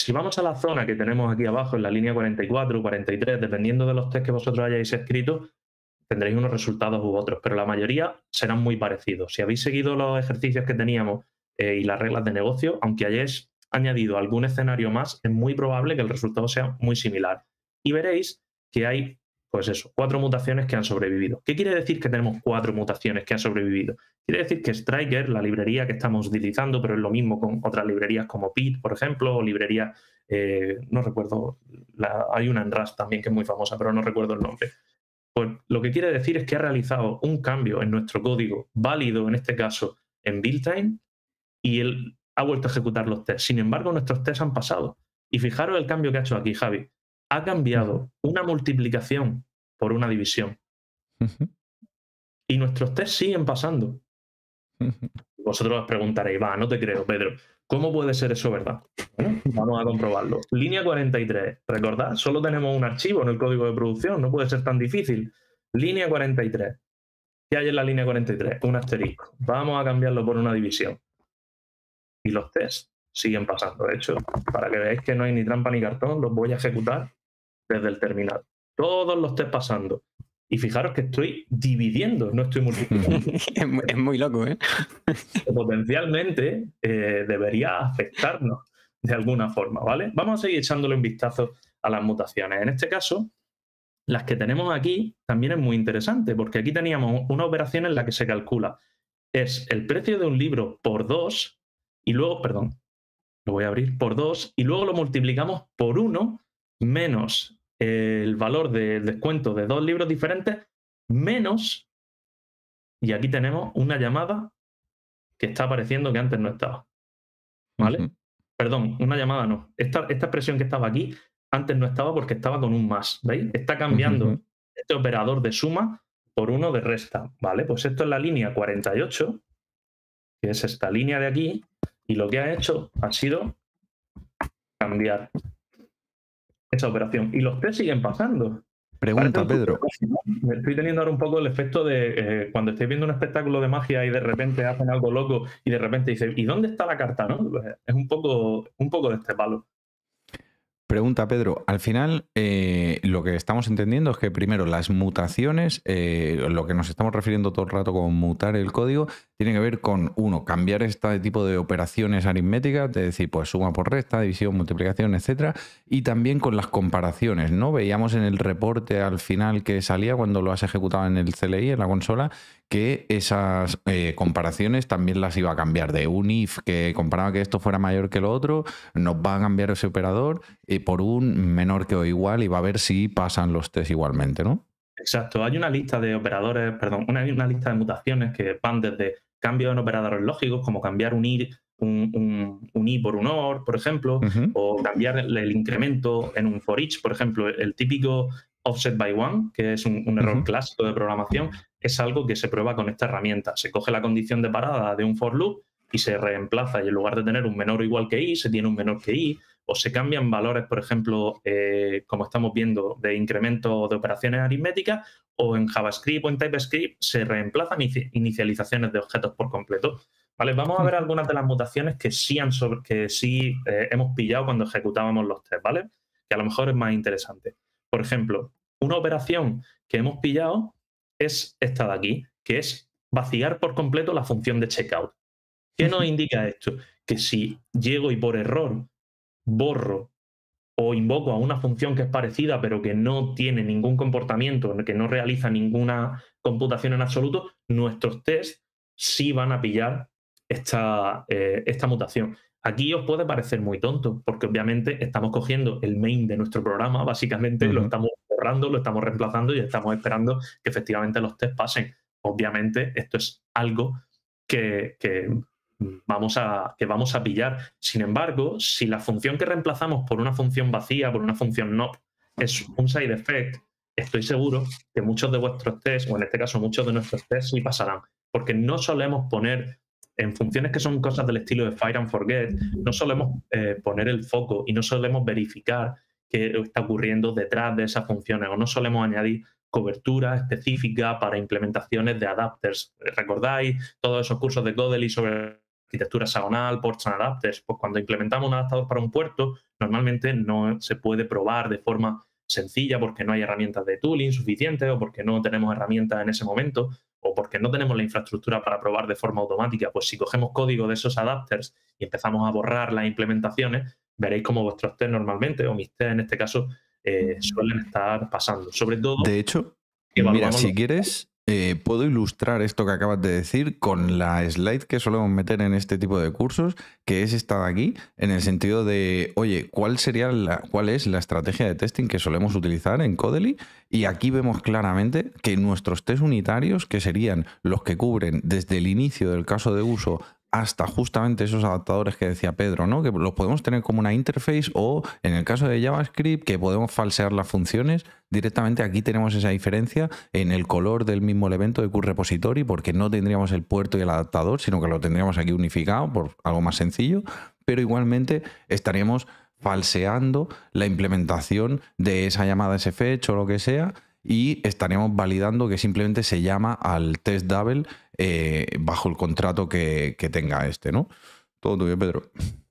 Si vamos a la zona que tenemos aquí abajo, en la línea cuarenta y cuatro, cuarenta y tres, dependiendo de los test que vosotros hayáis escrito, tendréis unos resultados u otros, pero la mayoría serán muy parecidos. Si habéis seguido los ejercicios que teníamos eh, y las reglas de negocio, aunque hayáis añadido algún escenario más, es muy probable que el resultado sea muy similar. Y veréis que hay, pues eso, cuatro mutaciones que han sobrevivido. ¿Qué quiere decir que tenemos cuatro mutaciones que han sobrevivido? Quiere decir que Stryker, la librería que estamos utilizando, pero es lo mismo con otras librerías como Pit, por ejemplo, o librería, eh, no recuerdo, la, hay una en Rust también que es muy famosa, pero no recuerdo el nombre. Pues lo que quiere decir es que ha realizado un cambio en nuestro código válido, en este caso, en build time, y él ha vuelto a ejecutar los tests. Sin embargo, nuestros tests han pasado. Y fijaros el cambio que ha hecho aquí, Javi. Ha cambiado una multiplicación por una división. Uh-huh. Y nuestros tests siguen pasando. Uh-huh. Vosotros os preguntaréis, va, no te creo, Pedro, ¿cómo puede ser eso verdad? Bueno, vamos a comprobarlo. Línea cuarenta y tres, recordad, solo tenemos un archivo en el código de producción, no puede ser tan difícil. Línea cuarenta y tres. ¿Qué hay en la línea cuarenta y tres? Un asterisco. Vamos a cambiarlo por una división. Y los tests siguen pasando. De hecho, para que veáis que no hay ni trampa ni cartón, los voy a ejecutar desde el terminal. Todos los tests pasando. Y fijaros que estoy dividiendo, no estoy multiplicando. Es, muy, es muy loco, ¿eh? Potencialmente eh, debería afectarnos de alguna forma, ¿vale? Vamos a seguir echándole un vistazo a las mutaciones. En este caso, las que tenemos aquí también es muy interesante, porque aquí teníamos una operación en la que se calcula es el precio de un libro por dos y luego, perdón, lo voy a abrir por dos y luego lo multiplicamos por uno menos el valor del descuento de dos libros diferentes menos, y aquí tenemos una llamada que está apareciendo que antes no estaba, ¿vale? Uh-huh. Perdón, una llamada no, esta, esta expresión que estaba aquí antes no estaba porque estaba con un más, ¿veis? Está cambiando uh-huh. este operador de suma por uno de resta, ¿vale? Pues esto es la línea cuarenta y ocho, que es esta línea de aquí, y lo que ha hecho ha sido cambiar esa operación. Y los test siguen pasando. Pregunta, Pedro. Me estoy teniendo ahora un poco el efecto de eh, cuando estáis viendo un espectáculo de magia y de repente hacen algo loco y de repente dicen, ¿y dónde está la carta? ¿No? Pues es un poco, un poco de este palo. pregunta Pedro, al final eh, lo que estamos entendiendo es que primero las mutaciones, eh, lo que nos estamos refiriendo todo el rato con mutar el código, tiene que ver con, uno, cambiar este tipo de operaciones aritméticas, es decir, pues suma por resta, división, multiplicación, etcétera, y también con las comparaciones, ¿no? Veíamos en el reporte al final que salía cuando lo has ejecutado en el C L I, en la consola, que esas eh, comparaciones también las iba a cambiar, de un if que comparaba que esto fuera mayor que lo otro, nos va a cambiar ese operador eh, por un menor que o igual, y va a ver si pasan los test igualmente, ¿no? Exacto, hay una lista de operadores, perdón, una, una lista de mutaciones que van desde cambios en operadores lógicos, como cambiar un i, un, un, un i por un or, por ejemplo, uh-huh. o cambiar el, el incremento en un for each, por ejemplo, el, el típico offset by one, que es un, un error uh-huh. clásico de programación, es algo que se prueba con esta herramienta. Se coge la condición de parada de un for loop y se reemplaza, y en lugar de tener un menor o igual que i, se tiene un menor que i, o se cambian valores, por ejemplo, eh, como estamos viendo, de incremento de operaciones aritméticas, o en JavaScript o en TypeScript se reemplazan inicializaciones de objetos por completo. Vale, vamos a ver algunas de las mutaciones que sí, han sobre, que sí eh, hemos pillado cuando ejecutábamos los tests, ¿vale? Que a lo mejor es más interesante. Por ejemplo, una operación que hemos pillado es esta de aquí, que es vaciar por completo la función de checkout. ¿Qué nos indica esto? Que si llego y por error borro o invoco a una función que es parecida pero que no tiene ningún comportamiento, que no realiza ninguna computación en absoluto, nuestros tests sí van a pillar esta, eh, esta mutación. Aquí os puede parecer muy tonto, porque obviamente estamos cogiendo el main de nuestro programa, básicamente, uh-huh. lo estamos borrando, lo estamos reemplazando y estamos esperando que efectivamente los tests pasen. Obviamente esto es algo que... que Vamos a, que vamos a pillar. Sin embargo, si la función que reemplazamos por una función vacía, por una función no, es un side effect, estoy seguro que muchos de vuestros tests, o en este caso muchos de nuestros tests, sí pasarán. Porque no solemos poner, en funciones que son cosas del estilo de fire and forget, no solemos eh, poner el foco y no solemos verificar qué está ocurriendo detrás de esas funciones, o no solemos añadir cobertura específica para implementaciones de adapters. ¿Recordáis todos esos cursos de Codely sobre arquitectura hexagonal, ports and adapters? Pues cuando implementamos un adaptador para un puerto, normalmente no se puede probar de forma sencilla porque no hay herramientas de tooling suficientes, o porque no tenemos herramientas en ese momento, o porque no tenemos la infraestructura para probar de forma automática. Pues si cogemos código de esos adapters y empezamos a borrar las implementaciones, veréis cómo vuestros test normalmente, o mis test en este caso, eh, suelen estar pasando. Sobre todo... De hecho, mira, si los... quieres... Eh, puedo ilustrar esto que acabas de decir con la slide que solemos meter en este tipo de cursos, que es esta de aquí, en el sentido de, oye, ¿cuál sería la, cuál es la estrategia de testing que solemos utilizar en Codely? Y aquí vemos claramente que nuestros test unitarios, que serían los que cubren desde el inicio del caso de uso hasta justamente esos adaptadores que decía Pedro, ¿no? Que los podemos tener como una interface, o en el caso de JavaScript, que podemos falsear las funciones directamente. Aquí tenemos esa diferencia en el color del mismo elemento de Q repository, porque no tendríamos el puerto y el adaptador, sino que lo tendríamos aquí unificado por algo más sencillo, pero igualmente estaríamos falseando la implementación de esa llamada sfetch o lo que sea, y estaríamos validando que simplemente se llama al test double eh, bajo el contrato que, que tenga este, ¿no? Todo tuyo, Pedro.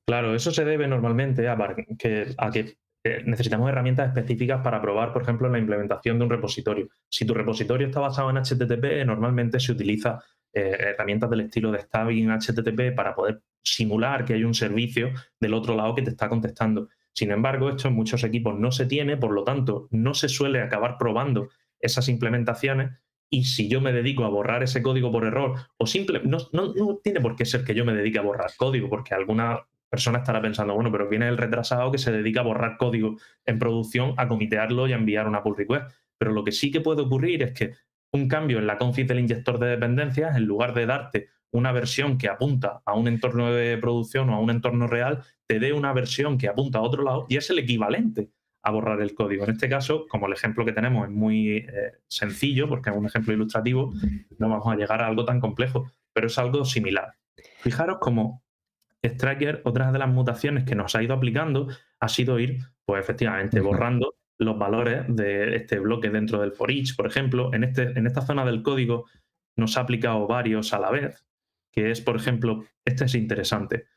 Claro, eso se debe normalmente a que, a que necesitamos herramientas específicas para probar, por ejemplo, la implementación de un repositorio. Si tu repositorio está basado en H T T P, normalmente se utiliza eh, herramientas del estilo de stabbing en H T T P para poder simular que hay un servicio del otro lado que te está contestando. Sin embargo, esto en muchos equipos no se tiene, por lo tanto, no se suele acabar probando esas implementaciones, y si yo me dedico a borrar ese código por error, o simple, no, no, no tiene por qué ser que yo me dedique a borrar código, porque alguna persona estará pensando, bueno, pero viene el retrasado que se dedica a borrar código en producción, a comitearlo y a enviar una pull request. Pero lo que sí que puede ocurrir es que un cambio en la config del inyector de dependencias, en lugar de darte una versión que apunta a un entorno de producción o a un entorno real, te dé una versión que apunta a otro lado y es el equivalente a borrar el código. En este caso, como el ejemplo que tenemos es muy eh, sencillo, porque es un ejemplo ilustrativo, no vamos a llegar a algo tan complejo, pero es algo similar. Fijaros cómo Stryker, otra de las mutaciones que nos ha ido aplicando, ha sido ir, pues efectivamente, borrando los valores de este bloque dentro del for each, por ejemplo. En, este, en esta zona del código nos ha aplicado varios a la vez, que es, por ejemplo, este es interesante.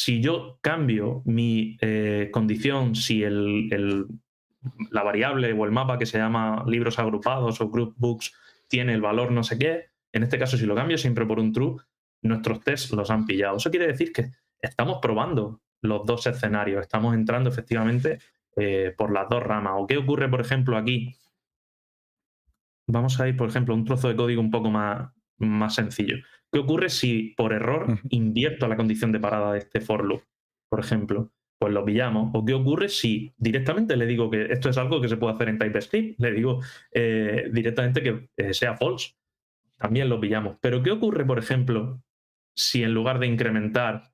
si yo cambio mi eh, condición, si el, el, la variable o el mapa que se llama libros agrupados o group books tiene el valor no sé qué, en este caso si lo cambio siempre por un true, nuestros tests los han pillado. Eso quiere decir que estamos probando los dos escenarios, estamos entrando efectivamente eh, por las dos ramas. ¿O qué ocurre, por ejemplo, aquí? Vamos a ir, por ejemplo, a un trozo de código un poco más, más sencillo. ¿Qué ocurre si por error invierto la condición de parada de este for loop, por ejemplo? Pues lo pillamos. ¿O qué ocurre si directamente le digo que esto es algo que se puede hacer en TypeScript? Le digo eh, directamente que eh, sea false. También lo pillamos. Pero ¿qué ocurre, por ejemplo, si en lugar de incrementar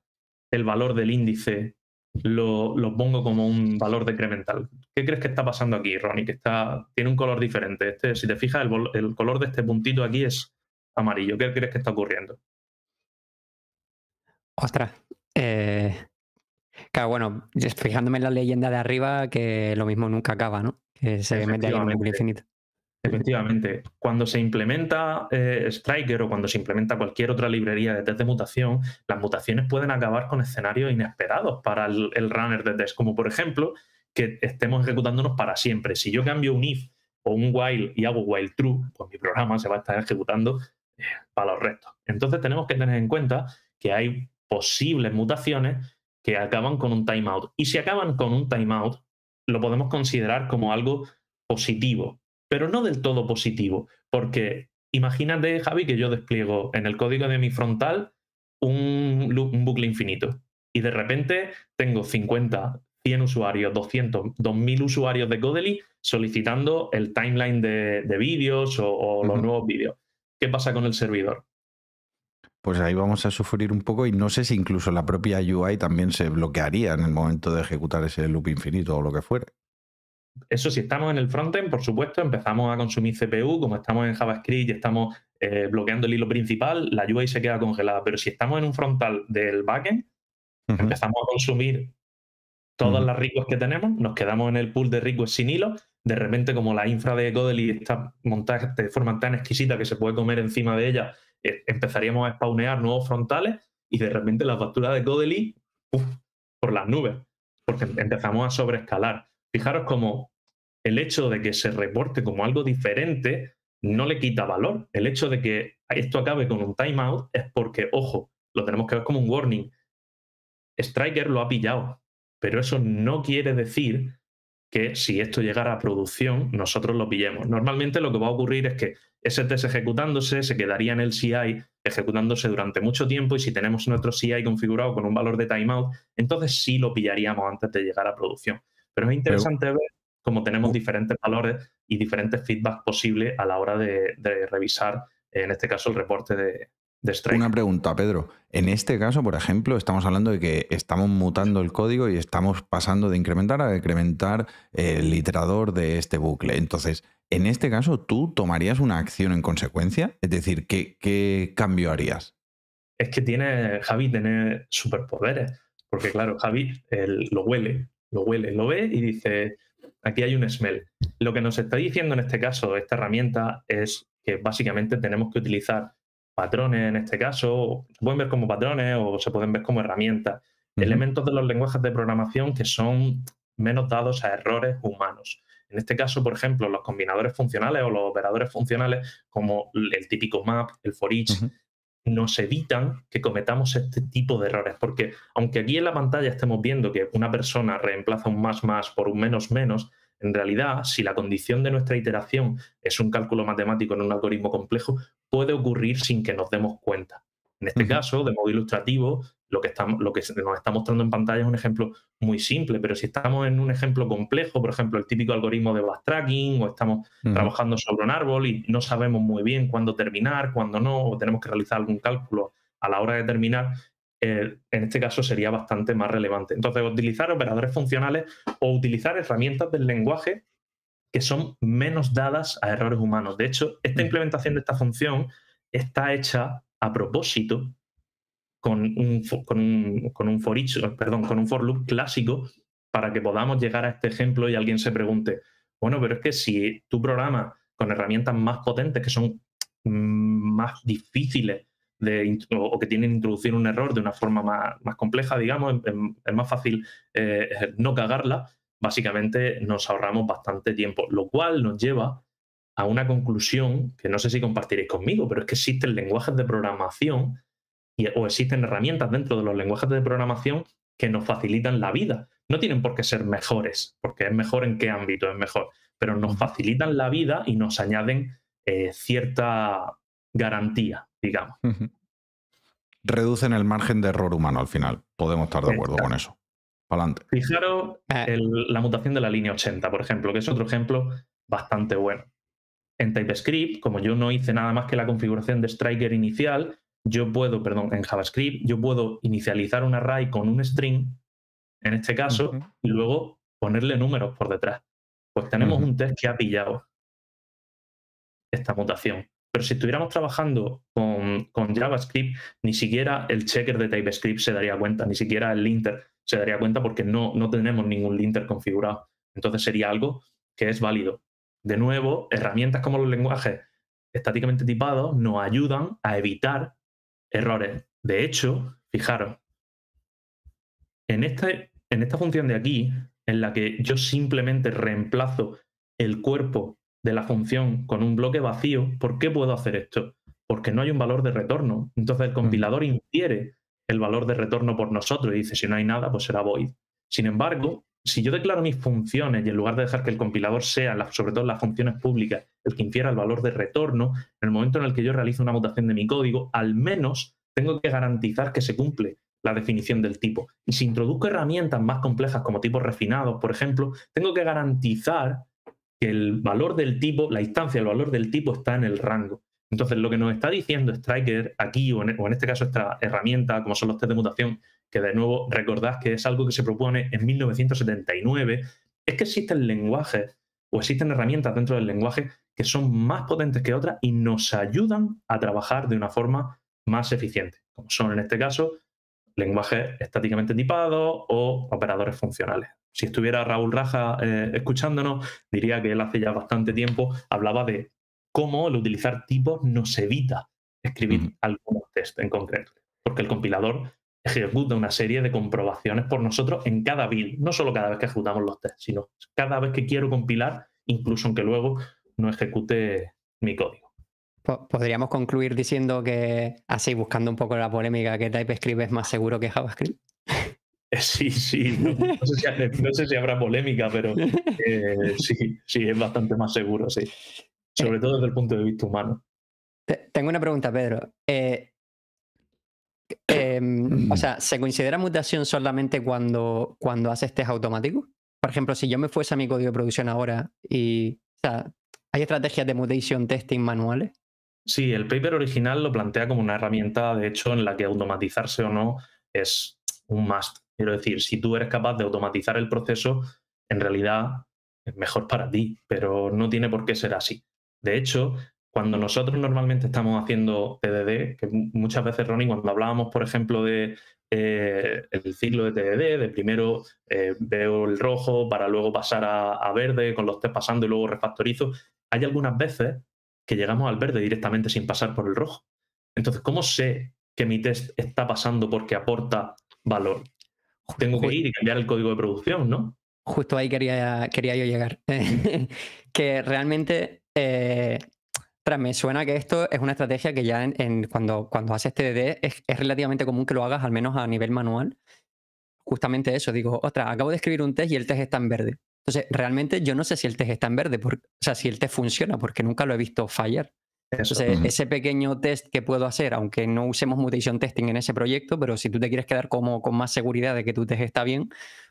el valor del índice lo, lo pongo como un valor decremental? ¿Qué crees que está pasando aquí, Ronny? Que está, tiene un color diferente. Este, si te fijas, el, el color de este puntito aquí es amarillo. ¿Qué crees que está ocurriendo? Ostras. Eh, claro, bueno, fijándome en la leyenda de arriba, que lo mismo nunca acaba, ¿no? Que se mete ahí en un bucle infinito. Efectivamente. Cuando se implementa eh, Stryker o cuando se implementa cualquier otra librería de test de mutación, las mutaciones pueden acabar con escenarios inesperados para el, el runner de test, como por ejemplo que estemos ejecutándonos para siempre. Si yo cambio un if o un while y hago while true, pues mi programa se va a estar ejecutando eh, para los restos. Entonces tenemos que tener en cuenta que hay posibles mutaciones que acaban con un timeout. Y si acaban con un timeout, lo podemos considerar como algo positivo, pero no del todo positivo, porque imagínate, Javi, que yo despliego en el código de mi frontal un, loop, un bucle infinito y de repente tengo cincuenta, cien usuarios, doscientos, dos mil usuarios de Codely solicitando el timeline de, de vídeos o, o los uh-huh. nuevos vídeos. ¿Qué pasa con el servidor? Pues ahí vamos a sufrir un poco y no sé si incluso la propia U I también se bloquearía en el momento de ejecutar ese loop infinito o lo que fuere. Eso, si estamos en el frontend, por supuesto, empezamos a consumir C P U, como estamos en JavaScript y estamos eh, bloqueando el hilo principal, la U I se queda congelada. Pero si estamos en un frontal del backend, uh-huh. empezamos a consumir todas uh-huh. las requests que tenemos, nos quedamos en el pool de requests sin hilo, de repente como la infra de Codely está montada de forma tan exquisita que se puede comer encima de ella, eh, empezaríamos a spawnear nuevos frontales y de repente la factura de Codely, uf, por las nubes, porque empezamos a sobreescalar. Fijaros como el hecho de que se reporte como algo diferente no le quita valor. El hecho de que esto acabe con un timeout es porque, ojo, lo tenemos que ver como un warning. Stryker lo ha pillado, pero eso no quiere decir que si esto llegara a producción nosotros lo pillemos. Normalmente lo que va a ocurrir es que ese test ejecutándose se quedaría en el C I ejecutándose durante mucho tiempo y si tenemos nuestro C I configurado con un valor de timeout, entonces sí lo pillaríamos antes de llegar a producción. Pero es interesante Pero, ver cómo tenemos diferentes valores y diferentes feedback posibles a la hora de, de revisar, en este caso, el reporte de, de Stryker. Una pregunta, Pedro. En este caso, por ejemplo, estamos hablando de que estamos mutando el código y estamos pasando de incrementar a decrementar el iterador de este bucle. Entonces, en este caso, ¿tú tomarías una acción en consecuencia? Es decir, ¿qué, qué cambio harías? Es que tiene, Javi tiene superpoderes. Porque, claro, Javi él, lo huele. Lo huele, lo ve y dice, aquí hay un smell. Lo que nos está diciendo en este caso esta herramienta es que básicamente tenemos que utilizar patrones en este caso, se pueden ver como patrones o se pueden ver como herramientas, uh-huh. elementos de los lenguajes de programación que son menos dados a errores humanos. En este caso, por ejemplo, los combinadores funcionales o los operadores funcionales como el típico map, el for each, uh-huh. nos evitan que cometamos este tipo de errores, porque aunque aquí en la pantalla estemos viendo que una persona reemplaza un más más por un menos menos, en realidad, si la condición de nuestra iteración es un cálculo matemático en un algoritmo complejo, puede ocurrir sin que nos demos cuenta. En este uh-huh. caso, de modo ilustrativo, lo que, está, lo que nos está mostrando en pantalla es un ejemplo muy simple, pero si estamos en un ejemplo complejo, por ejemplo, el típico algoritmo de backtracking, o estamos uh-huh. trabajando sobre un árbol y no sabemos muy bien cuándo terminar, cuándo no, o tenemos que realizar algún cálculo a la hora de terminar, eh, en este caso sería bastante más relevante. Entonces, utilizar operadores funcionales o utilizar herramientas del lenguaje que son menos dadas a errores humanos. De hecho, esta uh-huh. implementación de esta función está hecha a propósito, con un, con un, con un for each, perdón, con un for loop clásico, para que podamos llegar a este ejemplo y alguien se pregunte, bueno, pero es que si tú programas con herramientas más potentes, que son más difíciles de, o, o que tienen que introducir un error de una forma más, más compleja, digamos, es más fácil eh, no cagarla, básicamente nos ahorramos bastante tiempo, lo cual nos lleva a una conclusión que no sé si compartiréis conmigo, pero es que existen lenguajes de programación y, o existen herramientas dentro de los lenguajes de programación que nos facilitan la vida. No tienen por qué ser mejores, porque es mejor en qué ámbito es mejor, pero nos facilitan la vida y nos añaden eh, cierta garantía, digamos. Uh-huh. Reducen el margen de error humano al final. Podemos estar de acuerdo Exacto. con eso. Adelante. Fijaros el, la mutación de la línea ochenta, por ejemplo, que es otro ejemplo bastante bueno. En TypeScript, como yo no hice nada más que la configuración de Stryker inicial, yo puedo, perdón, en JavaScript, yo puedo inicializar un array con un string, en este caso, uh-huh. y luego ponerle números por detrás. Pues tenemos uh-huh. un test que ha pillado esta mutación. Pero si estuviéramos trabajando con, con JavaScript, ni siquiera el checker de TypeScript se daría cuenta, ni siquiera el linter se daría cuenta porque no, no tenemos ningún linter configurado. Entonces sería algo que es válido. De nuevo, herramientas como los lenguajes estáticamente tipados nos ayudan a evitar errores. De hecho, fijaros, en, este, en esta función de aquí, en la que yo simplemente reemplazo el cuerpo de la función con un bloque vacío, ¿por qué puedo hacer esto? Porque no hay un valor de retorno. Entonces el compilador infiere el valor de retorno por nosotros y dice, si no hay nada, pues será void. Sin embargo, si yo declaro mis funciones y en lugar de dejar que el compilador sea, sobre todo las funciones públicas, el que infiera el valor de retorno, en el momento en el que yo realizo una mutación de mi código, al menos tengo que garantizar que se cumple la definición del tipo. Y si introduzco herramientas más complejas como tipos refinados, por ejemplo, tengo que garantizar que el valor del tipo, la instancia, el valor del tipo está en el rango. Entonces, lo que nos está diciendo Stryker aquí, o en, o en este caso esta herramienta, como son los test de mutación, que de nuevo recordad que es algo que se propone en mil novecientos setenta y nueve, es que existen lenguajes o existen herramientas dentro del lenguaje que son más potentes que otras y nos ayudan a trabajar de una forma más eficiente, como son en este caso lenguajes estáticamente tipados o operadores funcionales. Si estuviera Raúl Raja eh, escuchándonos, diría que él hace ya bastante tiempo hablaba de cómo el utilizar tipos nos evita escribir mm. algunos test en concreto, porque el compilador ejecuta una serie de comprobaciones por nosotros en cada build, no solo cada vez que ejecutamos los test, sino cada vez que quiero compilar, incluso aunque luego no ejecute mi código. ¿Podríamos concluir diciendo que, así buscando un poco la polémica, que TypeScript es más seguro que JavaScript? Sí, sí, no, no, sé, si, no sé si habrá polémica, pero eh, sí, sí, es bastante más seguro, sí. Sobre todo desde el punto de vista humano. Tengo una pregunta, Pedro. Eh, eh, o sea, ¿se considera mutación solamente cuando, cuando haces test automáticos? Por ejemplo, si yo me fuese a mi código de producción ahora y... O sea, ¿hay estrategias de mutation testing manuales? Sí, el paper original lo plantea como una herramienta, de hecho, en la que automatizarse o no es un must. Quiero decir, si tú eres capaz de automatizar el proceso, en realidad es mejor para ti, pero no tiene por qué ser así. De hecho, cuando nosotros normalmente estamos haciendo T D D, que muchas veces, Ronny, cuando hablábamos, por ejemplo, de eh, el ciclo de T D D, de primero eh, veo el rojo para luego pasar a, a verde, con los test pasando y luego refactorizo, hay algunas veces que llegamos al verde directamente sin pasar por el rojo. Entonces, ¿cómo sé que mi test está pasando porque aporta valor? Tengo que ir y cambiar el código de producción, ¿no? Justo ahí quería, quería yo llegar. Que realmente... Eh, me suena que esto es una estrategia que ya en, en, cuando, cuando haces T D D es, es relativamente común que lo hagas, al menos a nivel manual. Justamente eso, digo, ostras, acabo de escribir un test y el test está en verde. Entonces, realmente yo no sé si el test está en verde, porque, o sea, si el test funciona, porque nunca lo he visto fallar. Entonces, ese pequeño test que puedo hacer, aunque no usemos mutation testing en ese proyecto, pero si tú te quieres quedar como, con más seguridad de que tu test está bien,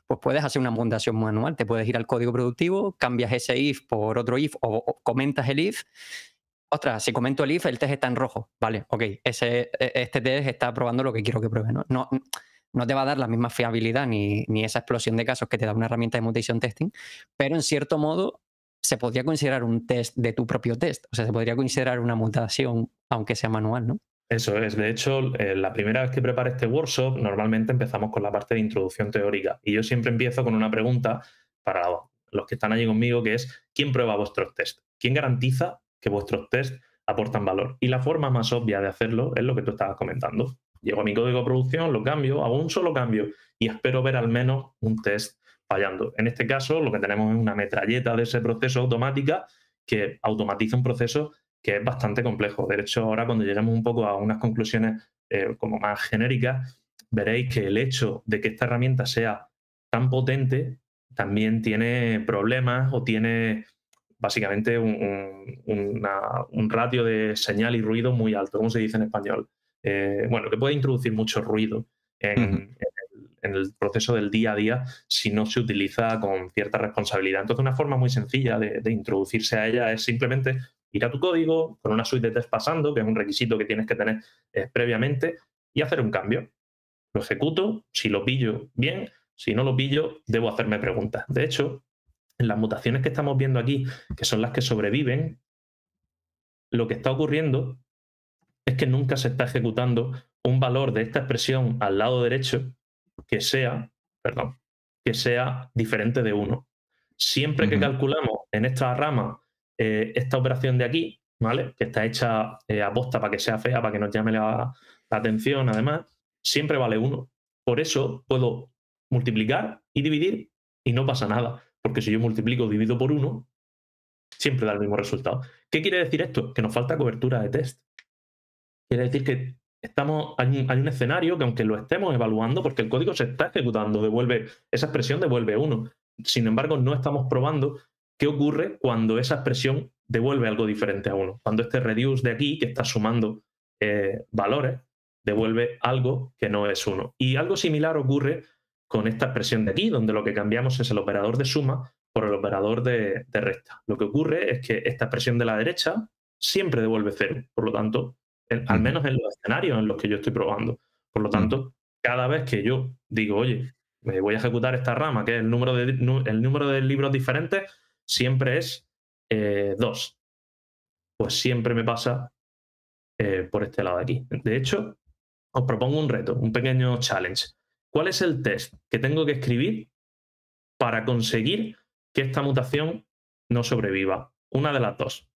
pues puedes hacer una mutación manual. Te puedes ir al código productivo, cambias ese if por otro if o, o comentas el if. Ostras, si comento el if, el test está en rojo. Vale, ok, ese, este test está probando lo que quiero que pruebe, ¿no? No, no te va a dar la misma fiabilidad ni, ni esa explosión de casos que te da una herramienta de mutation testing, pero en cierto modo se podría considerar un test de tu propio test. O sea, se podría considerar una mutación, aunque sea manual, ¿no? Eso es. De hecho, eh, la primera vez que preparo este workshop, normalmente empezamos con la parte de introducción teórica. Y yo siempre empiezo con una pregunta para los que están allí conmigo, que es, ¿quién prueba vuestros test? ¿Quién garantiza que vuestros test aportan valor. Y la forma más obvia de hacerlo es lo que tú estabas comentando. Llego a mi código de producción, lo cambio, hago un solo cambio y espero ver al menos un test fallando. En este caso, lo que tenemos es una metralleta de ese proceso automática que automatiza un proceso que es bastante complejo. De hecho, ahora cuando lleguemos un poco a unas conclusiones eh, como más genéricas, veréis que el hecho de que esta herramienta sea tan potente también tiene problemas o tiene básicamente un, un, una, un ratio de señal y ruido muy alto, como se dice en español. Eh, bueno, que puede introducir mucho ruido en, uh-huh. en, el, en el proceso del día a día si no se utiliza con cierta responsabilidad. Entonces, una forma muy sencilla de, de introducirse a ella es simplemente ir a tu código con una suite de test pasando, que es un requisito que tienes que tener eh, previamente, y hacer un cambio. Lo ejecuto, si lo pillo, bien, si no lo pillo, debo hacerme preguntas. De hecho, en las mutaciones que estamos viendo aquí, que son las que sobreviven, lo que está ocurriendo es que nunca se está ejecutando un valor de esta expresión al lado derecho que sea, perdón, que sea diferente de uno. Siempre uh-huh. que calculamos en esta rama eh, esta operación de aquí, ¿vale? Que está hecha eh, aposta para que sea fea, para que nos llame la, la atención, además, siempre vale uno. Por eso puedo multiplicar y dividir y no pasa nada, porque si yo multiplico o divido por uno, siempre da el mismo resultado. ¿Qué quiere decir esto? Que nos falta cobertura de test. Quiere decir que estamos, hay, un, hay un escenario que aunque lo estemos evaluando, porque el código se está ejecutando, devuelve esa expresión devuelve uno. Sin embargo, no estamos probando qué ocurre cuando esa expresión devuelve algo diferente a uno. Cuando este reduce de aquí, que está sumando eh, valores, devuelve algo que no es uno. Y algo similar ocurre con esta expresión de aquí, donde lo que cambiamos es el operador de suma por el operador de, de resta. Lo que ocurre es que esta expresión de la derecha siempre devuelve cero. Por lo tanto, al menos en los escenarios en los que yo estoy probando. Por lo tanto, cada vez que yo digo, oye, me voy a ejecutar esta rama, que es el número de, el número de libros diferentes, siempre es eh, dos. Pues siempre me pasa eh, por este lado de aquí. De hecho, os propongo un reto, un pequeño challenge. ¿Cuál es el test que tengo que escribir para conseguir que esta mutación no sobreviva? Una de las dos.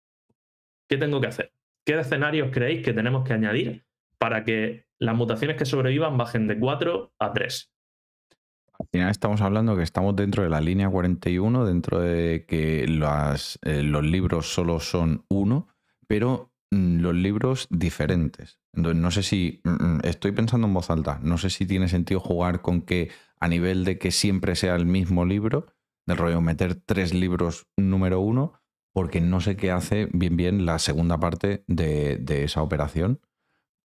¿Qué tengo que hacer? ¿Qué escenarios creéis que tenemos que añadir para que las mutaciones que sobrevivan bajen de cuatro a tres? Al final estamos hablando que estamos dentro de la línea cuarenta y uno, dentro de que las, eh, los libros solo son uno, pero mm, los libros diferentes. Entonces no sé si, mm, estoy pensando en voz alta, no sé si tiene sentido jugar con que a nivel de que siempre sea el mismo libro, del rollo meter tres libros número uno, porque no sé qué hace bien bien la segunda parte de, de esa operación.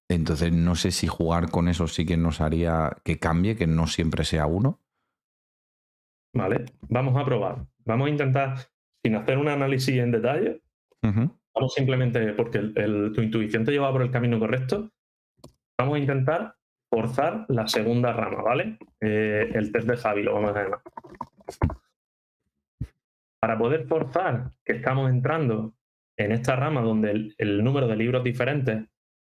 Entonces no sé si jugar con eso sí que nos haría que cambie, que no siempre sea uno. Vale, vamos a probar. Vamos a intentar, sin hacer un análisis en detalle, uh-huh. vamos simplemente, porque el, el, tu intuición te lleva por el camino correcto, vamos a intentar forzar la segunda rama, ¿vale? Eh, el test de Javi lo vamos a llamar. Para poder forzar que estamos entrando en esta rama donde el, el número de libros diferentes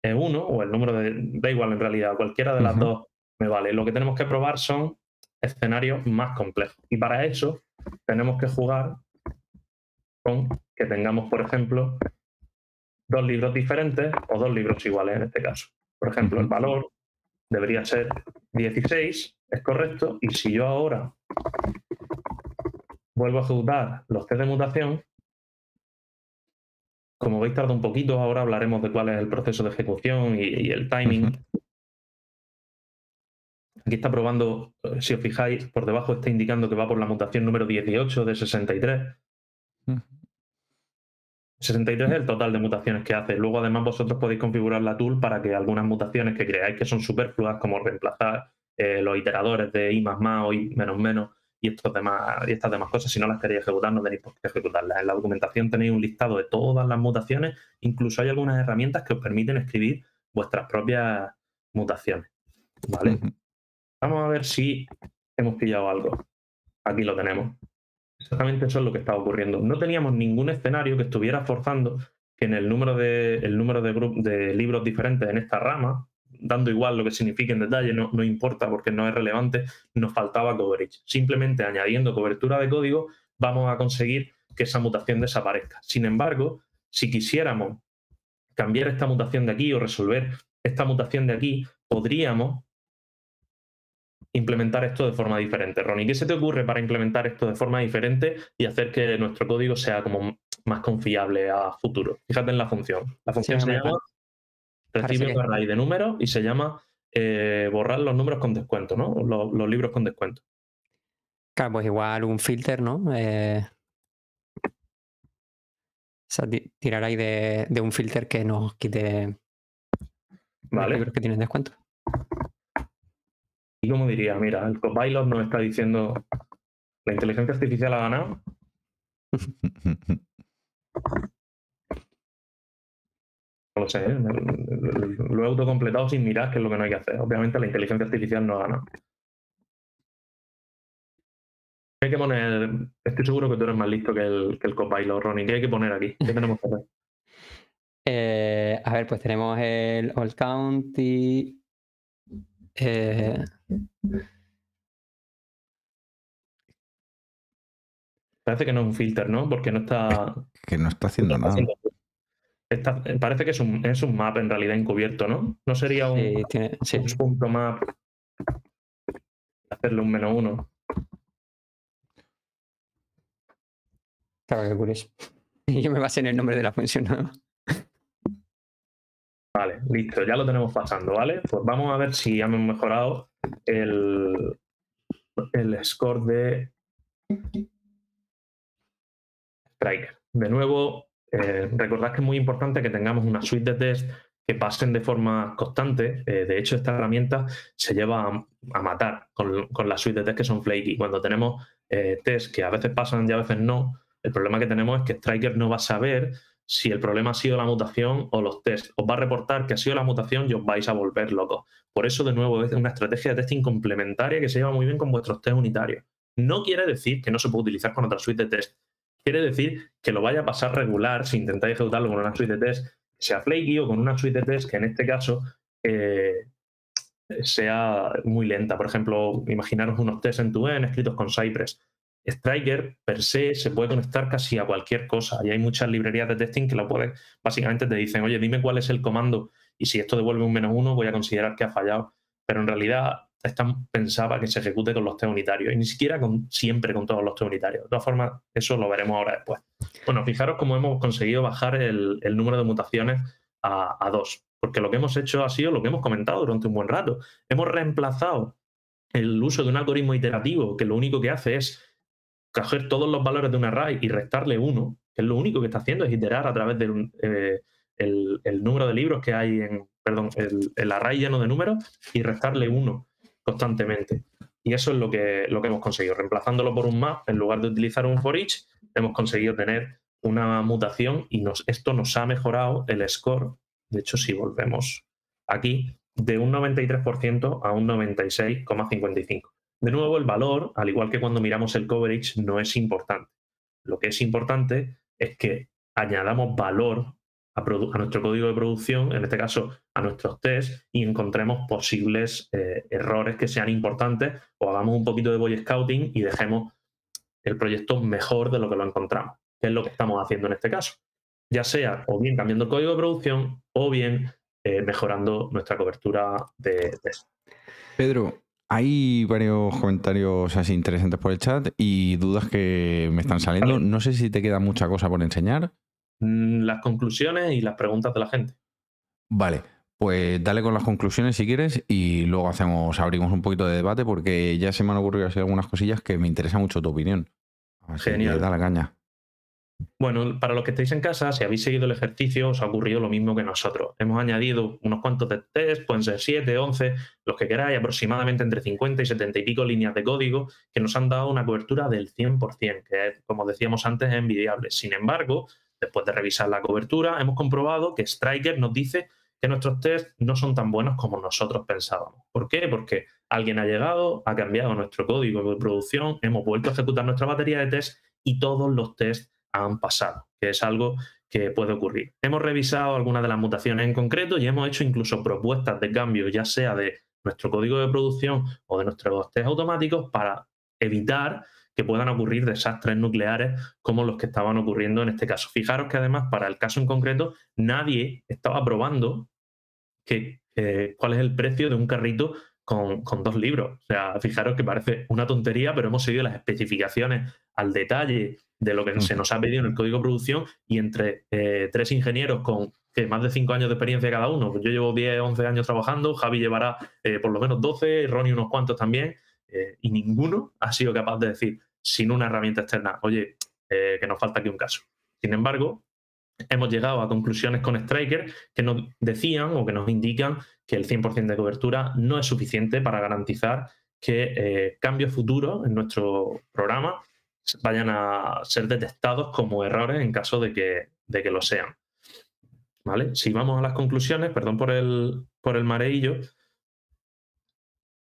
es uno, o el número de... da igual en realidad, cualquiera de las uh-huh. dos me vale. Lo que tenemos que probar son escenarios más complejos. Y para eso tenemos que jugar con que tengamos, por ejemplo, dos libros diferentes o dos libros iguales en este caso. Por ejemplo, el valor debería ser dieciséis, es correcto, y si yo ahora vuelvo a ejecutar los test de mutación. Como veis, tarda un poquito. Ahora hablaremos de cuál es el proceso de ejecución y, y el timing. Aquí está probando, si os fijáis, por debajo está indicando que va por la mutación número dieciocho de sesenta y tres. sesenta y tres es el total de mutaciones que hace. Luego, además, vosotros podéis configurar la tool para que algunas mutaciones que creáis que son superfluas, como reemplazar eh, los iteradores de i más más o i menos menos, y, estos demás, y estas demás cosas, si no las queréis ejecutar, no tenéis por qué ejecutarlas. En la documentación tenéis un listado de todas las mutaciones, incluso hay algunas herramientas que os permiten escribir vuestras propias mutaciones. ¿Vale? Uh-huh. Vamos a ver si hemos pillado algo. Aquí lo tenemos. Exactamente eso es lo que está ocurriendo. No teníamos ningún escenario que estuviera forzando que en el número de, el número de, de libros diferentes en esta rama, dando igual lo que signifique en detalle, no, no importa porque no es relevante, nos faltaba coverage. Simplemente añadiendo cobertura de código vamos a conseguir que esa mutación desaparezca. Sin embargo, si quisiéramos cambiar esta mutación de aquí o resolver esta mutación de aquí, podríamos implementar esto de forma diferente. Ronny, ¿qué se te ocurre para implementar esto de forma diferente y hacer que nuestro código sea como más confiable a futuro? Fíjate en la función. La función sí, se llama recibe una raíz de números y se llama eh, borrar los números con descuento, ¿no? Los, los libros con descuento. Claro, pues igual un filter, ¿no? Eh... O sea, tirar ahí de, de un filter que nos quite vale. los libros que tienen descuento. Y como diría, mira, el copilot nos está diciendo la inteligencia artificial ha ganado. No lo sé, ¿eh? Lo he autocompletado sin mirar, que es lo que no hay que hacer. Obviamente la inteligencia artificial no ha ganado. Hay que poner, estoy seguro que tú eres más listo que el, que el copilot, Ronny. ¿Qué hay que poner aquí? ¿Qué tenemos que hacer? Eh, a ver, pues tenemos el all county. Eh... Parece que no es un filter, ¿no? Porque no está... Es que no está haciendo no está nada. Haciendo... Está... Parece que es un, es un map en realidad encubierto, ¿no? No sería un, sí, tiene... sí. un punto map hacerle un menos uno. Claro, que curioso. Yo me basé en el nombre de la función nada más. Vale, listo, ya lo tenemos pasando, ¿vale? Pues vamos a ver si hemos mejorado el, el score de Stryker. De nuevo, eh, recordad que es muy importante que tengamos una suite de test que pasen de forma constante. Eh, de hecho, esta herramienta se lleva a, a matar con, con las suites de test que son flaky. Cuando tenemos eh, tests que a veces pasan y a veces no, el problema que tenemos es que Stryker no va a saber si el problema ha sido la mutación o los tests. Os va a reportar que ha sido la mutación y os vais a volver locos. Por eso, de nuevo, es una estrategia de testing complementaria que se lleva muy bien con vuestros test unitarios. No quiere decir que no se puede utilizar con otra suite de test. Quiere decir que lo vaya a pasar regular si intentáis ejecutarlo con una suite de test que sea flaky o con una suite de test que en este caso eh, sea muy lenta. Por ejemplo, imaginaros unos tests en tu end escritos con Cypress. Stryker, per se, se puede conectar casi a cualquier cosa y hay muchas librerías de testing que lo pueden, básicamente te dicen, oye, dime cuál es el comando y si esto devuelve un menos uno voy a considerar que ha fallado, pero en realidad está pensada para que se ejecute con los test unitarios y ni siquiera con, siempre con todos los test unitarios. De todas formas, eso lo veremos ahora después. Bueno, fijaros cómo hemos conseguido bajar el, el número de mutaciones a, a dos, porque lo que hemos hecho ha sido lo que hemos comentado durante un buen rato. Hemos reemplazado el uso de un algoritmo iterativo que lo único que hace es coger todos los valores de un array y restarle uno, que es lo único que está haciendo, es iterar a través del eh, el, el número de libros que hay en, perdón, el, el array lleno de números y restarle uno constantemente. Y eso es lo que, lo que hemos conseguido. Reemplazándolo por un map, en lugar de utilizar un for each, hemos conseguido tener una mutación y nos, esto nos ha mejorado el score. De hecho, si volvemos aquí, de un noventa y tres por ciento a un noventa y seis coma cincuenta y cinco por ciento. De nuevo, el valor, al igual que cuando miramos el coverage, no es importante. Lo que es importante es que añadamos valor a, a nuestro código de producción, en este caso a nuestros tests, y encontremos posibles eh, errores que sean importantes o hagamos un poquito de boy scouting y dejemos el proyecto mejor de lo que lo encontramos, que es lo que estamos haciendo en este caso. Ya sea o bien cambiando el código de producción o bien eh, mejorando nuestra cobertura de test. Pedro, hay varios comentarios así interesantes por el chat y dudas que me están saliendo. No sé si te queda mucha cosa por enseñar. Las conclusiones y las preguntas de la gente. Vale, pues dale con las conclusiones si quieres y luego hacemos, abrimos un poquito de debate porque ya se me han ocurrido así algunas cosillas que me interesa mucho tu opinión. Así genial. Da la caña. Bueno, para los que estáis en casa, si habéis seguido el ejercicio, os ha ocurrido lo mismo que nosotros. Hemos añadido unos cuantos de test, pueden ser siete, once, los que queráis, aproximadamente entre cincuenta y setenta y pico líneas de código que nos han dado una cobertura del cien por ciento, que es, como decíamos antes, es envidiable. Sin embargo, después de revisar la cobertura, hemos comprobado que Stryker nos dice que nuestros tests no son tan buenos como nosotros pensábamos. ¿Por qué? Porque alguien ha llegado, ha cambiado nuestro código de producción, hemos vuelto a ejecutar nuestra batería de test y todos los tests han pasado, que es algo que puede ocurrir. Hemos revisado algunas de las mutaciones en concreto y hemos hecho incluso propuestas de cambio, ya sea de nuestro código de producción o de nuestros test automáticos, para evitar que puedan ocurrir desastres nucleares como los que estaban ocurriendo en este caso. Fijaros que además, para el caso en concreto, nadie estaba probando que, eh, cuál es el precio de un carrito con, con dos libros. O sea, fijaros que parece una tontería, pero hemos seguido las especificaciones al detalle de lo que se nos ha pedido en el código de producción, y entre eh, tres ingenieros con que más de cinco años de experiencia cada uno, pues yo llevo diez, once años trabajando, Javi llevará eh, por lo menos doce, Ronny unos cuantos también, eh, y ninguno ha sido capaz de decir, sin una herramienta externa, oye, eh, que nos falta aquí un caso. Sin embargo, hemos llegado a conclusiones con Stryker que nos decían o que nos indican que el cien por ciento de cobertura no es suficiente para garantizar que eh, cambios futuros en nuestro programa vayan a ser detectados como errores en caso de que, de que lo sean. ¿Vale? Si vamos a las conclusiones, perdón por el, por el mareillo,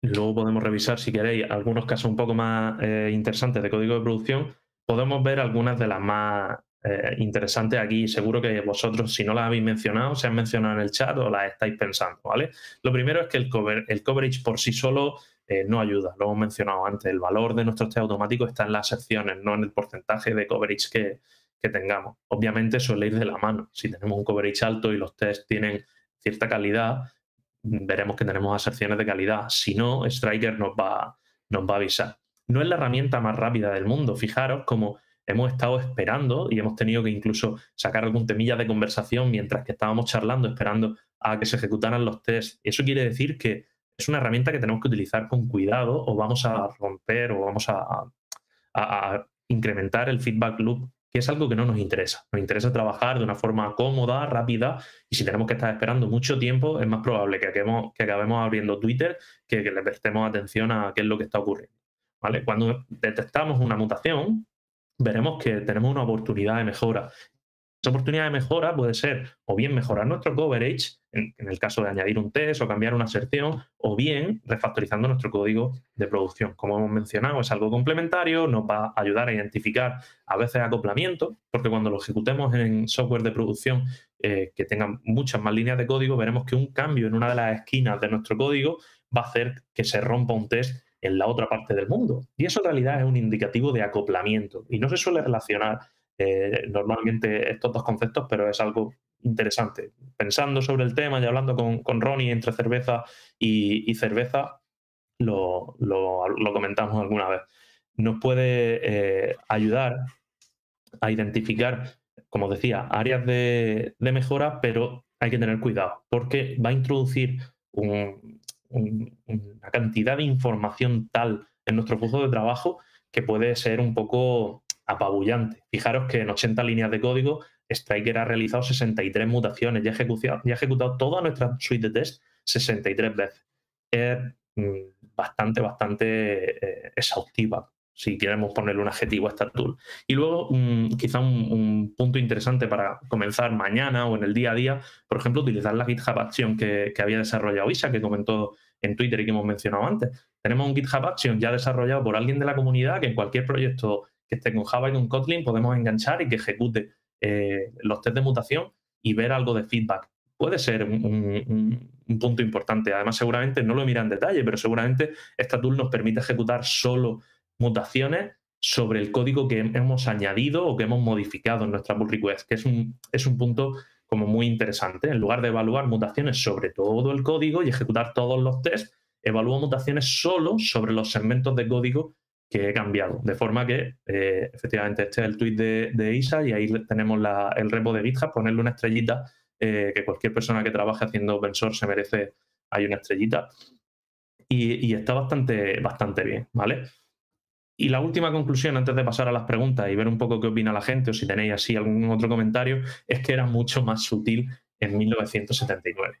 luego podemos revisar, si queréis, algunos casos un poco más eh, interesantes de código de producción. Podemos ver algunas de las más eh, interesantes aquí. Seguro que vosotros, si no las habéis mencionado, se han mencionado en el chat o las estáis pensando, ¿vale? Lo primero es que el, cover, el coverage por sí solo eh, no ayuda. Lo hemos mencionado antes. El valor de nuestros test automáticos está en las secciones, no en el porcentaje de coverage que, que tengamos. Obviamente suele ir de la mano. Si tenemos un coverage alto y los tests tienen cierta calidad, veremos que tenemos aserciones de calidad. Si no, Stryker nos va, nos va a avisar. No es la herramienta más rápida del mundo. Fijaros como hemos estado esperando y hemos tenido que incluso sacar algún temilla de conversación mientras que estábamos charlando, esperando a que se ejecutaran los tests. Eso quiere decir que es una herramienta que tenemos que utilizar con cuidado, o vamos a romper o vamos a, a, a incrementar el feedback loop, que es algo que no nos interesa. Nos interesa trabajar de una forma cómoda, rápida, y si tenemos que estar esperando mucho tiempo, es más probable que acabemos, que acabemos abriendo Twitter que, que le prestemos atención a qué es lo que está ocurriendo, ¿vale? Cuando detectamos una mutación, veremos que tenemos una oportunidad de mejora. Esa oportunidad de mejora puede ser o bien mejorar nuestro coverage, en, en el caso de añadir un test o cambiar una aserción, o bien refactorizando nuestro código de producción. Como hemos mencionado, es algo complementario, nos va a ayudar a identificar a veces acoplamientos, porque cuando lo ejecutemos en software de producción eh, que tengan muchas más líneas de código, veremos que un cambio en una de las esquinas de nuestro código va a hacer que se rompa un test en la otra parte del mundo. Y eso en realidad es un indicativo de acoplamiento y no se suele relacionar Eh, normalmente estos dos conceptos, pero es algo interesante. Pensando sobre el tema y hablando con, con Ronny entre cerveza y, y cerveza, lo, lo, lo comentamos alguna vez. Nos puede eh, ayudar a identificar, como decía, áreas de, de mejora, pero hay que tener cuidado porque va a introducir un, un, una cantidad de información tal en nuestro flujo de trabajo que puede ser un poco apabullante. Fijaros que en ochenta líneas de código, Stryker ha realizado sesenta y tres mutaciones y ha ejecutado, y ha ejecutado toda nuestra suite de test sesenta y tres veces. Es bastante, bastante eh, exhaustiva, si queremos ponerle un adjetivo a esta tool. Y luego, um, quizá un, un punto interesante para comenzar mañana o en el día a día, por ejemplo, utilizar la GitHub Action que, que había desarrollado Isa, que comentó en Twitter y que hemos mencionado antes. Tenemos un GitHub Action ya desarrollado por alguien de la comunidad que en cualquier proyecto que esté con Java y con Kotlin podemos enganchar y que ejecute eh, los test de mutación y ver algo de feedback. Puede ser un, un, un punto importante. Además, seguramente, no lo mira en detalle, pero seguramente esta tool nos permite ejecutar solo mutaciones sobre el código que hemos añadido o que hemos modificado en nuestra pull request, que es un, es un punto como muy interesante. En lugar de evaluar mutaciones sobre todo el código y ejecutar todos los tests, evalúa mutaciones solo sobre los segmentos de código que he cambiado, de forma que eh, efectivamente este es el tweet de, de Isa y ahí tenemos la, el repo de GitHub, ponerle una estrellita, eh, que cualquier persona que trabaje haciendo open source se merece, hay una estrellita, y, y está bastante, bastante bien, ¿vale? Y la última conclusión, antes de pasar a las preguntas y ver un poco qué opina la gente o si tenéis así algún otro comentario, es que era mucho más sutil en mil novecientos setenta y nueve.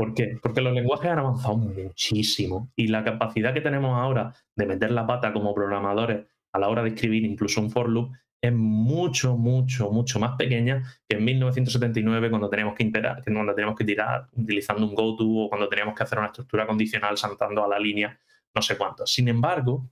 ¿Por qué? Porque los lenguajes han avanzado muchísimo y la capacidad que tenemos ahora de meter la pata como programadores a la hora de escribir incluso un for loop es mucho, mucho, mucho más pequeña que en mil novecientos setenta y nueve cuando teníamos que, interar, cuando teníamos que tirar utilizando un goto o cuando teníamos que hacer una estructura condicional saltando a la línea no sé cuánto. Sin embargo,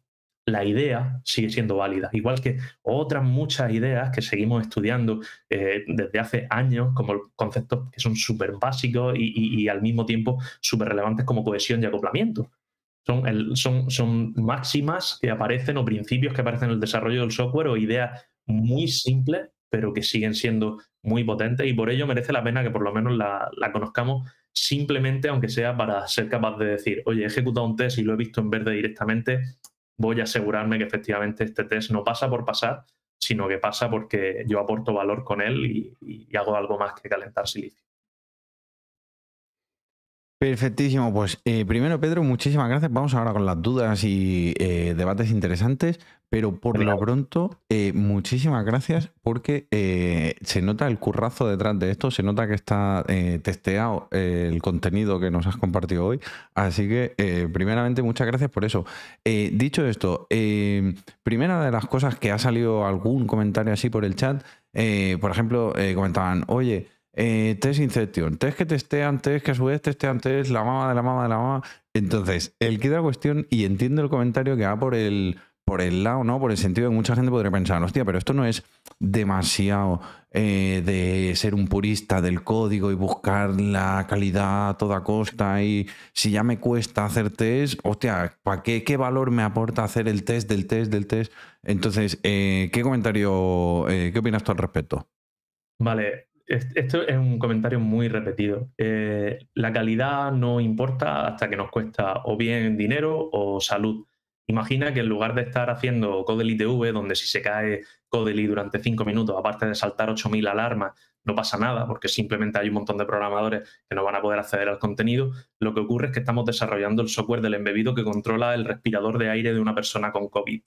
la idea sigue siendo válida, igual que otras muchas ideas que seguimos estudiando eh, desde hace años, como conceptos que son súper básicos y, y, y al mismo tiempo súper relevantes como cohesión y acoplamiento. Son, el, son, son máximas que aparecen o principios que aparecen en el desarrollo del software o ideas muy simples, pero que siguen siendo muy potentes, y por ello merece la pena que por lo menos la, la conozcamos, simplemente aunque sea para ser capaz de decir, oye, he ejecutado un test y lo he visto en verde directamente, voy a asegurarme que efectivamente este test no pasa por pasar, sino que pasa porque yo aporto valor con él y, y hago algo más que calentar silicio. Perfectísimo. Pues eh, primero, Pedro, muchísimas gracias. Vamos ahora con las dudas y eh, debates interesantes, pero por claro. lo pronto, eh, muchísimas gracias, porque eh, se nota el currazo detrás de esto, se nota que está eh, testeado eh, el contenido que nos has compartido hoy. Así que, eh, primeramente, muchas gracias por eso. Eh, dicho esto, eh, primera de las cosas que ha salido algún comentario así por el chat, eh, por ejemplo, eh, comentaban, oye, Eh, test inception, test que testean, test que a su vez testean, test la mama de la mama de la mama. Entonces, el quid de la cuestión, y entiendo el comentario que va por el, por el lado, ¿no? Por el sentido que mucha gente podría pensar, hostia, pero esto no es demasiado eh, de ser un purista del código y buscar la calidad a toda costa, y si ya me cuesta hacer test, hostia, ¿para qué, qué valor me aporta hacer el test del test del test? Entonces, eh, ¿qué comentario, eh, qué opinas tú al respecto? Vale. Esto es un comentario muy repetido. Eh, la calidad no importa hasta que nos cuesta o bien dinero o salud. Imagina que en lugar de estar haciendo Codely T V, donde si se cae Codely durante cinco minutos, aparte de saltar ocho mil alarmas, no pasa nada, porque simplemente hay un montón de programadores que no van a poder acceder al contenido, lo que ocurre es que estamos desarrollando el software del embebido que controla el respirador de aire de una persona con COVID.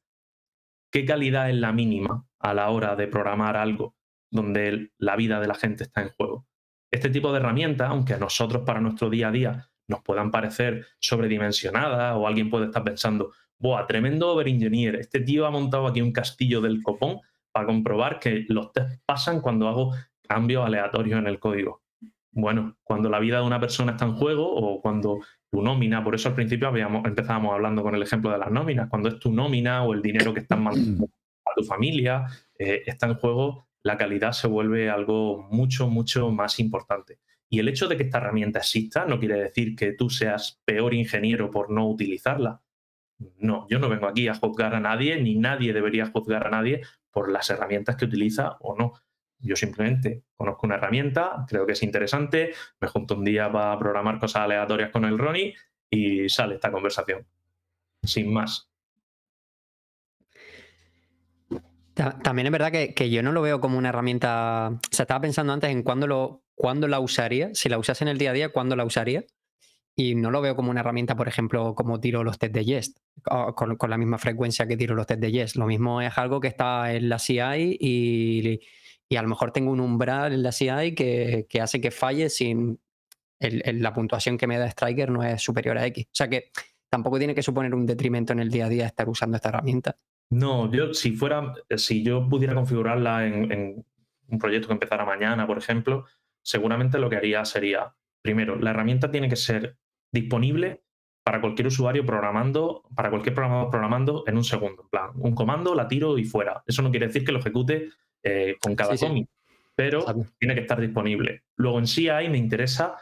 ¿Qué calidad es la mínima a la hora de programar algo donde la vida de la gente está en juego? Este tipo de herramientas, aunque a nosotros para nuestro día a día nos puedan parecer sobredimensionadas, o alguien puede estar pensando, ¡buah, tremendo overengineer! Este tío ha montado aquí un castillo del copón para comprobar que los tests pasan cuando hago cambios aleatorios en el código. Bueno, cuando la vida de una persona está en juego, o cuando tu nómina, por eso al principio habíamos, empezábamos hablando con el ejemplo de las nóminas, cuando es tu nómina o el dinero que estás mandando a tu familia, eh, está en juego, la calidad se vuelve algo mucho, mucho más importante. Y el hecho de que esta herramienta exista no quiere decir que tú seas peor ingeniero por no utilizarla. No, yo no vengo aquí a juzgar a nadie, ni nadie debería juzgar a nadie por las herramientas que utiliza o no. Yo simplemente conozco una herramienta, creo que es interesante, me junto un día para programar cosas aleatorias con el Ronny y sale esta conversación. Sin más. También es verdad que, que yo no lo veo como una herramienta. O sea, estaba pensando antes en cuándo, lo, cuándo la usaría. Si la usase en el día a día, ¿cuándo la usaría? Y no lo veo como una herramienta, por ejemplo, como tiro los test de Jest, con, con la misma frecuencia que tiro los test de Jest. Lo mismo es algo que está en la C I y, y a lo mejor tengo un umbral en la C I que, que hace que falle sin... El, el, la puntuación que me da Stryker no es superior a X. O sea que tampoco tiene que suponer un detrimento en el día a día estar usando esta herramienta. No, yo si fuera, si yo pudiera configurarla en, en un proyecto que empezara mañana, por ejemplo, seguramente lo que haría sería, primero, la herramienta tiene que ser disponible para cualquier usuario programando, para cualquier programador programando en un segundo. En plan, un comando, la tiro y fuera. Eso no quiere decir que lo ejecute eh, con cada sí, commit, sí. pero Exacto. tiene que estar disponible. Luego en C I me interesa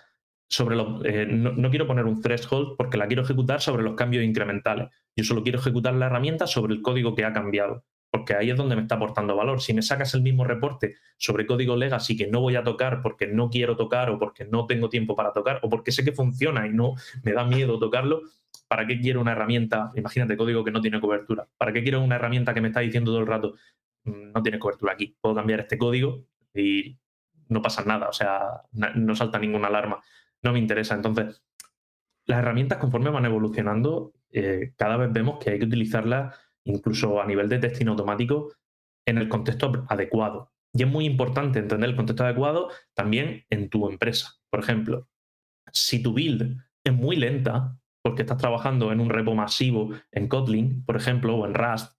sobre los, eh, no, no quiero poner un threshold porque la quiero ejecutar sobre los cambios incrementales. Yo solo quiero ejecutar la herramienta sobre el código que ha cambiado, porque ahí es donde me está aportando valor. Si me sacas el mismo reporte sobre código legacy que no voy a tocar porque no quiero tocar o porque no tengo tiempo para tocar o porque sé que funciona y no me da miedo tocarlo, ¿para qué quiero una herramienta? Imagínate, código que no tiene cobertura. ¿Para qué quiero una herramienta que me está diciendo todo el rato no tiene cobertura aquí? Puedo cambiar este código y no pasa nada, o sea, no salta ninguna alarma. No me interesa. Entonces, las herramientas conforme van evolucionando, eh, cada vez vemos que hay que utilizarlas incluso a nivel de testing automático en el contexto adecuado. Y es muy importante entender el contexto adecuado también en tu empresa. Por ejemplo, si tu build es muy lenta porque estás trabajando en un repo masivo en Kotlin, por ejemplo, o en Rust,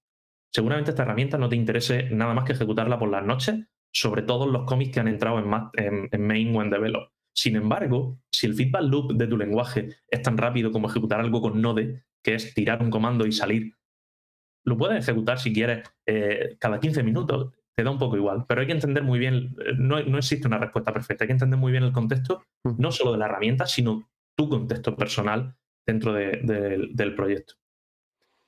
seguramente esta herramienta no te interese nada más que ejecutarla por las noches, sobre todo los commits que han entrado en, en, en main o en develop. Sin embargo, si el feedback loop de tu lenguaje es tan rápido como ejecutar algo con Node, que es tirar un comando y salir, lo puedes ejecutar si quieres eh, cada quince minutos, te da un poco igual. Pero hay que entender muy bien, no, no existe una respuesta perfecta, hay que entender muy bien el contexto, no solo de la herramienta, sino tu contexto personal dentro de, de, del proyecto.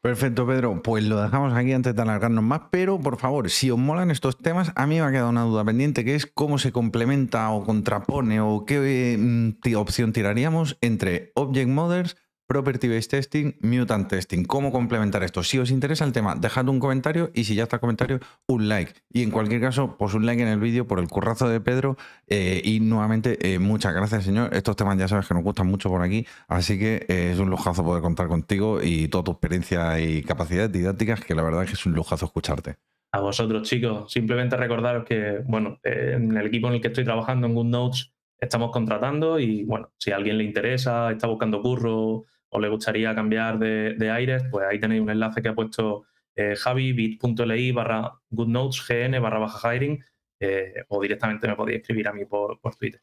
Perfecto, Pedro. Pues lo dejamos aquí antes de alargarnos más, pero por favor, si os molan estos temas, a mí me ha quedado una duda pendiente, que es cómo se complementa o contrapone o qué eh, opción tiraríamos entre Object Models, Property Based Testing, Mutant Testing. ¿Cómo complementar esto? Si os interesa el tema, dejad un comentario y si ya está el comentario, un like. Y en cualquier caso, pues un like en el vídeo por el currazo de Pedro. Eh, y nuevamente, eh, muchas gracias, señor. Estos temas ya sabes que nos gustan mucho por aquí. Así que eh, es un lujazo poder contar contigo y toda tu experiencia y capacidades didácticas, que la verdad es que es un lujazo escucharte. A vosotros, chicos. Simplemente recordaros que, bueno, eh, en el equipo en el que estoy trabajando, en GoodNotes, estamos contratando y, bueno, si a alguien le interesa, está buscando curro, o le gustaría cambiar de, de aires, pues ahí tenéis un enlace que ha puesto eh, Javi, bit.li barra goodnotes, gn barra baja hiring, eh, o directamente me podéis escribir a mí por, por Twitter.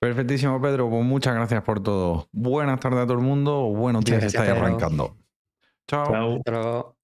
Perfectísimo, Pedro. Pues muchas gracias por todo. Buenas tardes a todo el mundo. Buenos días, estáis arrancando. Chao. Chao.